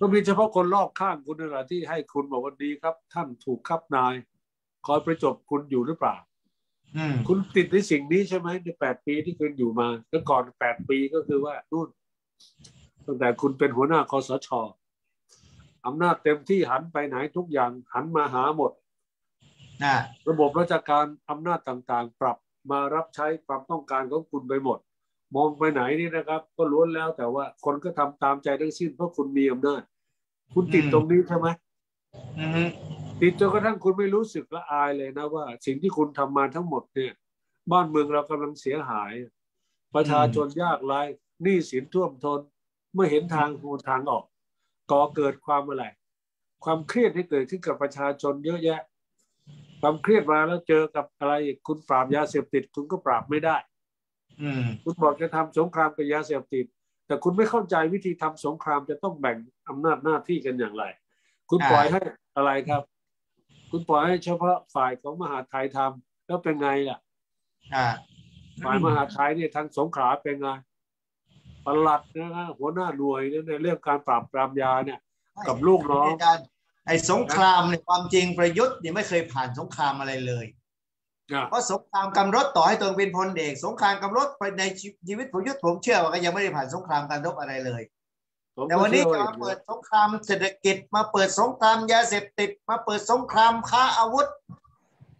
ก็มีเฉพาะคนรอบข้างคุณนั่นแหละที่ให้คุณบอกว่าดีครับท่านถูกครับนายคอยประจบคุณอยู่หรือเปล่าคุณติดในสิ่งนี้ใช่ไหมใน8ปีที่คุณอยู่มาแล้วก่อน8ปีก็คือว่านู่นตั้งแต่คุณเป็นหัวหน้าคสช.อำนาจเต็มที่หันไปไหนทุกอย่างหันมาหาหมดระบบราชการอำนาจต่างๆปรับมารับใช้ความต้องการของคุณไปหมดมองไปไหนนี่นะครับก็ล้วนแล้วแต่ว่าคนก็ทำตามใจทั้งสิ้นเพราะคุณมีอำนาจคุณติดตรงนี้ใช่ไหมติดจนกระทั่งคุณไม่รู้สึกละอายเลยนะว่าสิ่งที่คุณทำมาทั้งหมดเนี่ยบ้านเมืองเรากำลังเสียหายประชาชนยากไร้หนี้สินท่วมท้นไม่เห็นทางหูทางออกก่อเกิดความอะไรความเครียดที่เกิดขึ้นกับประชาชนเยอะแยะความเครียดมาแล้วเจอกับอะไรคุณปราบยาเสพติดคุณก็ปราบไม่ได้คุณบอกจะทำสงครามกับยาเสพติดแต่คุณไม่เข้าใจวิธีทำสงครามจะต้องแบ่งอำนาจหน้าที่กันอย่างไรคุณปล่อยให้อะไรครับคุณปล่อยให้เฉพาะฝ่ายของมหาไทยทำแล้วเป็นไงล่ะฝ่ายมหาไทยเนี่ยทางสงขลาเป็นไงปลัดนะหัวหน้ารวยในเรื่องการปราบปรามยาเนี่ยกับลูกน้องไอ้สงครามเนี่ยความจริงประยุทธ์เนี่ยไม่เคยผ่านสงครามอะไรเลยเพราะสงครามกำรถต่อให้ตัวเป็นพลเอกสงครามกำรถในชีวิตประยุทธ์ผมเชื่อว่าก็ยังไม่ได้ผ่านสงครามการรบอะไรเลยแต่วันนี้จะมาเปิดสงครามเศรษฐกิจมาเปิดสงครามยาเสพติดมาเปิดสงครามค้าอาวุธ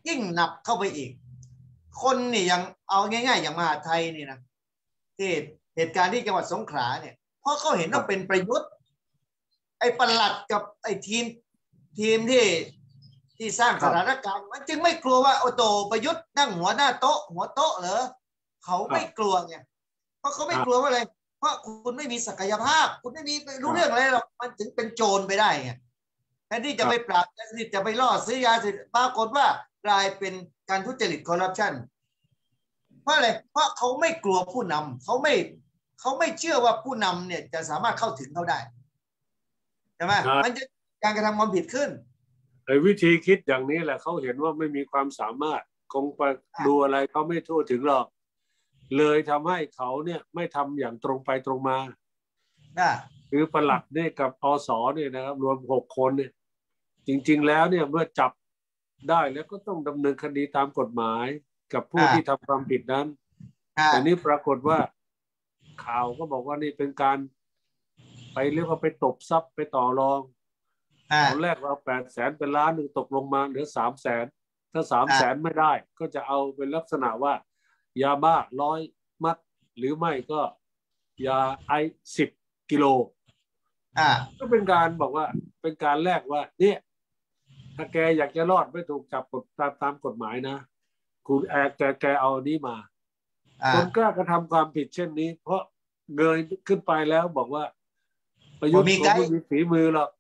ยิ่งหนักเข้าไปอีกคนนี่ยังเอาง่ายๆอย่างมหาไทยนี่นะที่เหตุการณ์ที่จังหวัดสงขลาเนี่ยเพราะเขาเห็นว่าเป็นประยุทธ์ไอ้ปลัดกับไอ้ทีมที่สร้างสถานการณ์มันจึงไม่กลัวว่าโอโตประยุทธ์นั่งหัวหน้าโต๊ะเหรอเขาไม่กลัวไงเพราะเขาไม่กลัวว่าอะไร เพราะคุณไม่มีศักยภาพคุณไม่มีรู้เรื่องอะไรหรอกมันถึงเป็นโจรไปได้ไงแทนที่จะไปปราบยาเสพติดจะไปล่อซื้อยาเสพติดปรากฏว่ากลายเป็นการทุจริตคอร์รัปชันเพราะอะไรเพราะเขาไม่กลัวผู้นำเขาไม่เชื่อว่าผู้นำเนี่ยจะสามารถเข้าถึงเขาได้ใช่ไหมมันจะการกระทำความผิดขึ้นไอ้วิธีคิดอย่างนี้แหละเขาเห็นว่าไม่มีความสามารถคงไปดูอะไรเขาไม่ทั่วถึงหรอกเลยทำให้เขาเนี่ยไม่ทำอย่างตรงไปตรงมาคือปลัดเนี่ยกับอส.เนี่ยนะครับรวม6คนเนี่ยจริงๆแล้วเนี่ยเมื่อจับได้แล้วก็ต้องดำเนินคดีตามกฎหมายกับผู้ที่ทำความผิดนั้นแต่นี่ปรากฏว่าข่าวก็บอกว่านี่เป็นการไปเรียกว่าไปตบซับไปต่อรองตอนแรกเรา800,000เป็นล้านหนึ่งตกลงมาเหลือ300,000ถ้า300,000ไม่ได้ก็จะเอาเป็นลักษณะว่ายาบ้า100 มัดหรือไม่ก็ยาไอ10 กิโลก็เป็นการบอกว่าเป็นการแลกว่าเนี่ยถ้าแกอยากจะรอดไม่ถูกจับตามกฎหมายนะคุณแกเอานี้มาคนกล้ากระทำความผิดเช่นนี้เพราะเงยขึ้นไปแล้วบอกว่าประยุทธ์เขาไม่มีฝีมือหรอก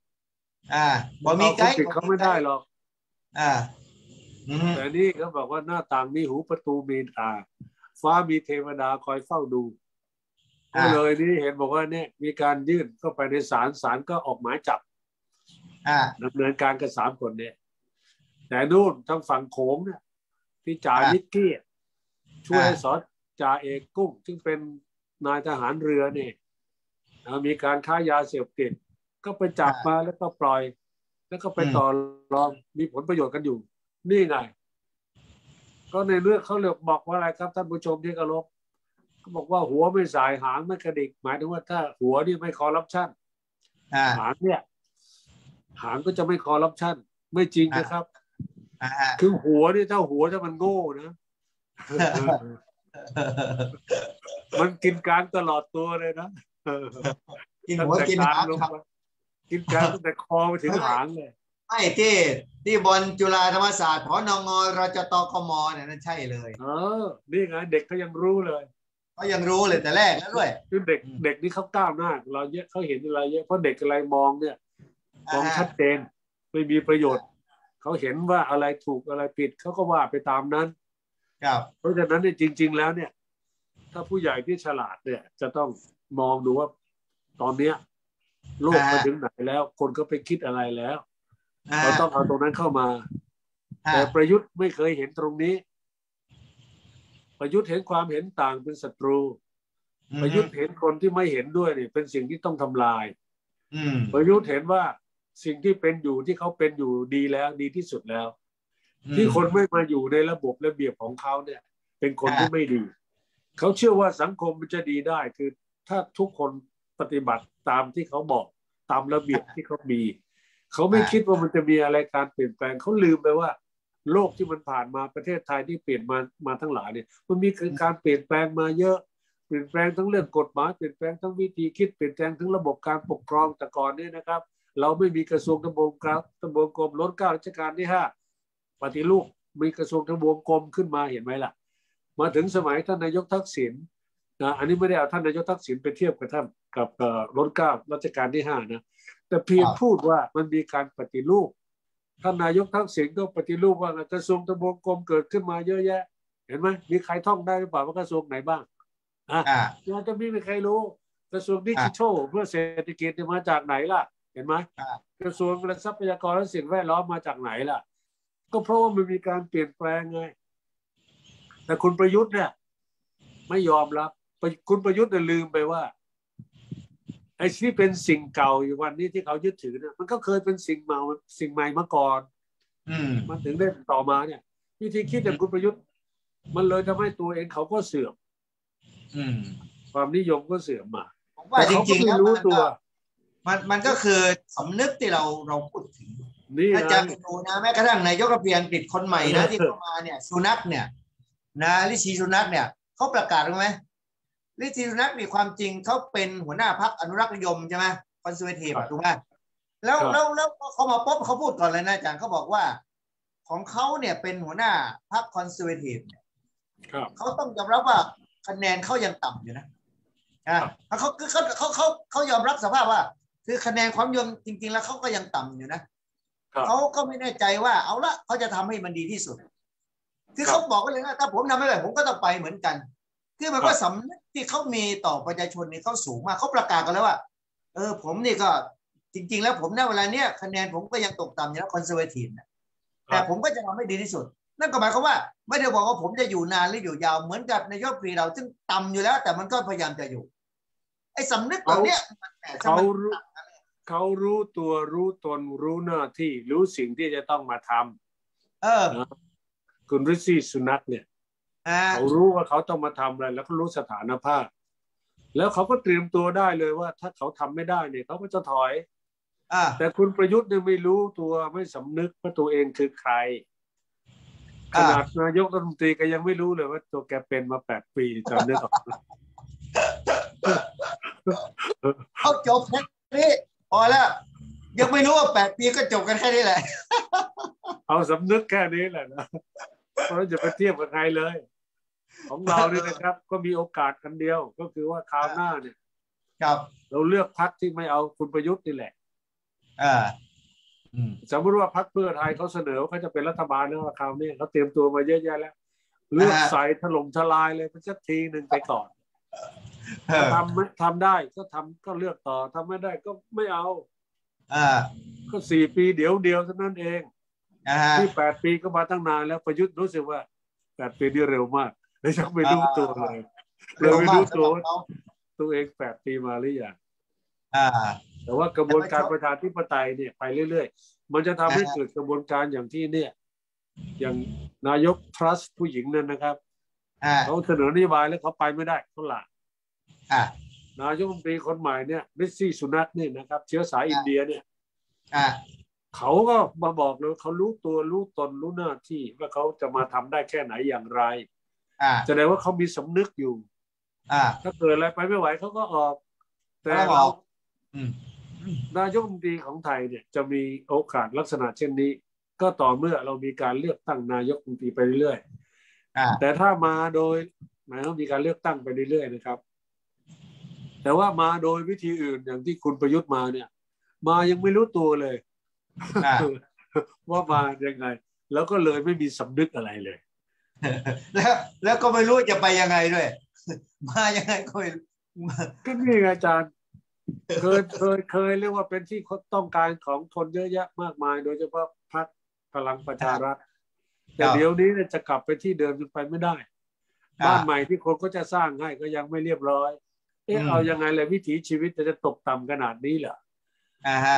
บอกมีไกด์เขาไม่ได้หรอกแต่นี่เขาบอกว่าหน้าต่างมีหูประตูมีตาฟ้ามีเทวดาคอยเฝ้าดูก็เลยนี่เห็นบอกว่าเนี่ยมีการยื่นเข้าไปในศาลก็ออกหมายจับดำเนินการกับ3 คนเนี่ยแต่นู่นทางฝั่งโขงเนี่ยที่จ่านิกกี้ช่วยสอดจ่าเอกกุ้งซึ่งเป็นนายทหารเรือเนี่ยมีการค้ายาเสพติดก็ไปจับมาแล้วก็ปล่อยแล้วก็ไปต่อรองมีผลประโยชน์กันอยู่นี่ไงก็ในเรื่องเขาเลือกบอกว่าอะไรครับท่านผู้ชมที่กระลบเขาบอกว่าหัวไม่สายหางไม่กระดิกหมายถึงว่าถ้าหัวนี่ไม่คอร์รัปชันหางเนี่ยหางก็จะไม่คอร์รัปชันไม่จริงนะครับคือหัวนี่ถ้าหัวถ้ามันโง่นะมันกินการตลอดตัวเลยนะกินหัวกินหางกินการตั้งแต่คอไปถึงหางเลยไอ้ที่บอลจุฬาธรรมศาสตร์พนงรจตกมเนี่ยนั่นใช่เลยนี่ไงเด็กเขายังรู้เลยเขายังรู้เลยแต่แรกแล้วด้วยคือเด็กนี่เขาก้าวหน้าเราเยอะเขาเห็นอะไรเยอะเพราะเด็กอะไรมองเนี่ยมองชัดเจนไม่มีประโยชน์เขาเห็นว่าอะไรถูกอะไรผิดเขาก็ว่าไปตามนั้นเพราะฉะนั้นเนี่ยจริงๆแล้วเนี่ยถ้าผู้ใหญ่ที่ฉลาดเนี่ยจะต้องมองดูว่าตอนเนี้ยโลกไปถึงไหนแล้วคนก็ไปคิดอะไรแล้วเราต้องเอาตรงนั้นเข้ามาแต่ประยุทธ์ไม่เคยเห็นตรงนี้ประยุทธ์เห็นความเห็นต่างเป็นศัตรูประยุทธ์เห็นคนที่ไม่เห็นด้วยเนี่ยเป็นสิ่งที่ต้องทำลายประยุทธ์เห็นว่าสิ่งที่เป็นอยู่ที่เขาเป็นอยู่ดีแล้วดีที่สุดแล้วที่คนไม่มาอยู่ในระบบระเบียบของเขาเนี่ยเป็นคนที่ไม่ดีเขาเชื่อว่าสังคมมันจะดีได้คือถ้าทุกคนปฏิบัติตามที่เขาบอกตามระเบียบที่เขามีเขาไม่คิดว่ามันจะมีอะไรการเปลี่ยนแปลงเขาลืมไปว่าโลกที่มันผ่านมาประเทศไทยที่เปลี่ยนมาทั้งหลายเนี่ยมันมีการเปลี่ยนแปลงมาเยอะเปลี่ยนแปลงทั้งเรื่องกฎหมายเปลี่ยนแปลงทั้งวิธีคิดเปลี่ยนแปลงทั้งระบบการปกครองแต่ก่อนนี่นะครับเราไม่มีกระทรวงทบวงกรมล้นเกล้ารัชกาลที่5ปฏิรูปมีกระทรวงทบวงกรมขึ้นมาเห็นไหมล่ะมาถึงสมัยท่านนายกทักษิณนะอันนี้ไม่ได้เอาท่านนายกทักษิณไปเทียบกับท่านกับล้นเกล้ารัชกาลที่5นะแต่เพียงพูดว่ามันมีการปฏิรูปท่านนายกทักษิณก็ปฏิรูปว่ากระทรวงทบวงกรมเกิดขึ้นมาเยอะแยะเห็นไหมมีใครท่องได้หรือเปล่าว่ากระทรวงไหนบ้างเราจะไม่มีใครรู้กระทรวงดิจิทัลเพื่อเศรษฐกิจมาจากไหนล่ะเห็นไหมกระทรวงทรัพยากรและสิ่งแวดล้อมมาจากไหนล่ะก็เพราะว่ามันมีการเปลี่ยนแปลงไงแต่คุณประยุทธ์เนี่ยไม่ยอมรับคุณประยุทธ์เนี่ยลืมไปว่าไอ้ที่เป็นสิ่งเก่าอยู่วันนี้ที่เขายึดถือเนี่ยมันก็เคยเป็นสิ่งใหม่มาก่อนมันถึงได้ต่อมาเนี่ยวิธีคิดอย่างคุณประยุทธ์มันเลยทำให้ตัวเองเขาก็เสื่อมความนิยมก็เสื่อมมาแต่จริงๆแล้วรู้ตัวมันก็คือสำนึกที่เราพูดถึงอาจารย์ดูนะแม้กระทั่งนายกรัฐมนตรีอังกฤษคนใหม่นะที่เข้ามาเนี่ยสุนัขเนี่ยนะลิชีสุนัขเนี่ยเขาประกาศรู้ไหมลิชีสุนัขมีความจริงเขาเป็นหัวหน้าพรรคอนุรักษ์นิยมใช่ไหมคอนเซอร์เวทีฟถูกไหมแล้วเขามาปุ๊บเขาพูดก่อนเลยนะอาจารย์เขาบอกว่าของเขาเนี่ยเป็นหัวหน้าพรรคคอนเซอร์เวทีฟเขาต้องยอมรับว่าคะแนนเขายังต่ำอยู่นะ เขายอมรับสภาพว่าคือคะแนนความนิยมจริงๆแล้วเขาก็ยังต่ำอยู่นะเขาก็ไม่แน่ใจว่าเอาละเขาจะทำให้มันดีที่สุดคือเขาบอกกันเลยว่าถ้าผมทำไม่ได้ผมก็ต้องไปเหมือนกันคือมันก็สำนึกที่เขามีต่อประชาชนเนี่ยเขาสูงมากเขาประกาศกันแล้วว่าผมนี่ก็จริงๆแล้วผมในเวลาเนี้ยคะแนนผมก็ยังตกต่ำอยู่นะคอนเซอร์เวทีฟนะแต่ผมก็จะทำให้ดีที่สุดนั่นก็หมายความว่าไม่ได้บอกว่าผมจะอยู่นานหรืออยู่ยาวเหมือนกับนายกปีเราซึ่งต่ำอยู่แล้วแต่มันก็พยายามจะอยู่ไอ้สำนึกแบบเนี้ยเขารู้ตัวรู้ตนรู้หน้าที่รู้สิ่งที่จะต้องมาทำคุณฤทธิ์สุนัขเนี่ยเขารู้ว่าเขาต้องมาทำอะไรแล้วก็รู้สถานภาพแล้วเขาก็เตรียมตัวได้เลยว่าถ้าเขาทำไม่ได้เนี่ยเขาก็จะถอยแต่คุณประยุทธ์เนี่ยไม่รู้ตัวไม่สำนึกว่าตัวเองคือใครขนาดนายกรัฐมนตรีก็ยังไม่รู้เลยว่าตัวแกเป็นมา8 ปีจำได้หรอเขาจบแค่นี้พอแล้วยังไม่รู้ว่า8 ปีก็จบกันแค่นี้แหละเอาสำนึกแค่นี้แหละนะเพราะจะไปเทียบกับใครเลยของเราเนี่ยนะครับก็มีโอกาสกันเดียวก็คือว่าคราวหน้าเนี่ยเราเลือกพรรคที่ไม่เอาคุณประยุทธ์นี่แหละสมมติว่าพรรคเพื่อไทยเขาเสนอเขาจะเป็นรัฐบาลแล้วคราวนี้เขาเตรียมตัวมาเยอะแยะแล้วเลือกใส่ถล่มทลายเลยสักทีหนึ่งไปก่อนทำได้ก็ทำก็เลือกต่อทำไม่ได้ก็ไม่เอาก็4 ปีเดียวเท่านั้นเองที่8 ปีก็มาตั้งนานแล้วประยุทธ์รู้สึกว่า8 ปีนี่เร็วมากเลยยังไม่รู้ตัวเลยเราไม่รู้ตัวเอง8 ปีมาหรือยังแต่ว่ากระบวนการประชาธิปไตยเนี่ยไปเรื่อยๆมันจะทำให้เกิดกระบวนการอย่างที่เนี่ยอย่างนายกทรัสผู้หญิงนั่นนะครับเขาเสนอนโยบายแล้วเขาไปไม่ได้เขาหลากนายกรัฐมนตรีคนใหม่เนี่ยริชซี่สุนัขเนี่ยนะครับเชื้อสายอินเดียเนี่ยเขาก็มาบอกเลยเขารู้ตัวรู้ตนรู้หน้าที่ว่าเขาจะมาทำได้แค่ไหนอย่างไรแสดงว่าเขามีสำนึกอยู่ถ้าเกิดอะไรไปไม่ไหวเขาก็ออกแต่เรานายกรัฐมนตรีของไทยเนี่ยจะมีโอกาสลักษณะเช่นนี้ก็ต่อเมื่อเรามีการเลือกตั้งนายกรัฐมนตรีไปเรื่อยๆแต่ถ้ามาโดยหมายถึงมีการเลือกตั้งไปเรื่อยๆนะครับแต่ว่ามาโดยวิธีอื่นอย่างที่คุณประยุทธ์มาเนี่ยมายังไม่รู้ตัวเลยว่ามายังไงแล้วก็เลยไม่มีสำนึกอะไรเลยแล้วก็ไม่รู้จะไปยังไงด้วยมายังไงก็ไม่ก็นี่อาจารย์เคยเรียกว่าเป็นที่ต้องการของคนเยอะแยะมากมายโดยเฉพาะพรรคพลังประชารัฐแต่เดี๋ยวนี้จะกลับไปที่เดิมไปไม่ได้บ้านใหม่ที่คนก็จะสร้างให้ก็ยังไม่เรียบร้อยเอายังไงเลยวิถีชีวิตจะตกต่ำขนาดนี้เหรอ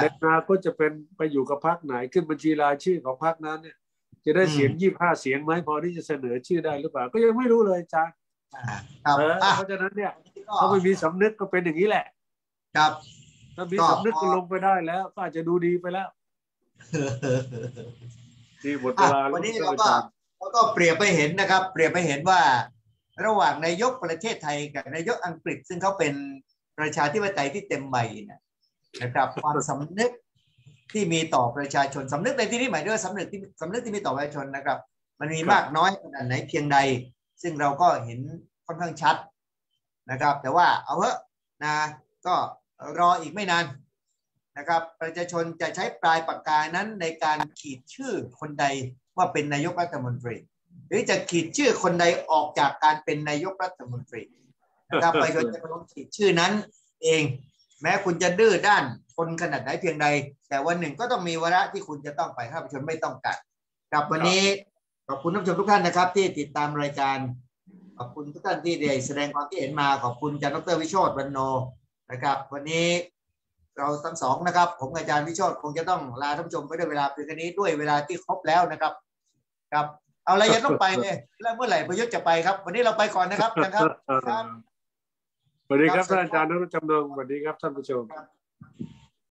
เด็กนาก็จะเป็นไปอยู่กับพรรคไหนขึ้นบัญชีรายชื่อของพรรคนั้นเนี่ยจะได้เสียง25 เสียงไหมพอที่จะเสนอชื่อได้หรือเปล่าก็ยังไม่รู้เลยจ้าเพราะฉะนั้นเนี่ยเขาไม่มีสำนึกก็เป็นอย่างนี้แหละครับถ้ามีสำนึกก็ลงไปได้แล้วก็อาจจะดูดีไปแล้วที่บทเวลาวันนี้เราก็เปรียบไปเห็นนะครับเปรียบไปเห็นว่าระหว่างนายกประเทศไทยกับนายกอังกฤษซึ่งเขาเป็นประชาธิปไตยที่เต็มใบนะครับความสำนึกที่มีต่อประชาชนสำนึกในที่นี้หมายถึงว่าสำนึกที่มีต่อประชาชนนะครับมันมีมากน้อยขนาดไหนเพียงใดซึ่งเราก็เห็นค่อนข้างชัดนะครับแต่ว่าเอาเถอะนะก็รออีกไม่นานนะครับประชาชนจะใช้ปลายปากกานั้นในการขีดชื่อคนใดว่าเป็นนายกรัฐมนตรีหรือจะขีดชื่อคนใดออกจากการเป็นนายกรัฐมนตรีนะครับประชาชนจะลงขีดชื่อนั้นเองแม้คุณจะดื้อด้านคนขนาดไหนเพียงใดแต่วันหนึ่งก็ต้องมีวาระที่คุณจะต้องไปถ้าประชาชนไม่ต้องการกับวันนี้ขอบคุณท่านผู้ชมทุกท่านนะครับที่ติดตามรายการขอบคุณทุกท่านที่ได้แสดงความคิดเห็นมาขอบคุณอาจารย์ดร.วิโชติ วรรณโนนะครับวันนี้เราทั้งสองนะครับผมอาจารย์วิโชติคงจะต้องลาท่านผู้ชมไปด้วยเวลาเพียงแค่นี้ด้วยเวลาที่ครบแล้วนะครับครับเอาอะไรยังต้องไปเลยแล้วเมื่อไหร่ประยุทธ์จะไปครับวันนี้เราไปก่อนนะครับนะครับสวัสดีครับท่านอาจารย์ดร.จำนงสวัสดีครับท่านผู้ชม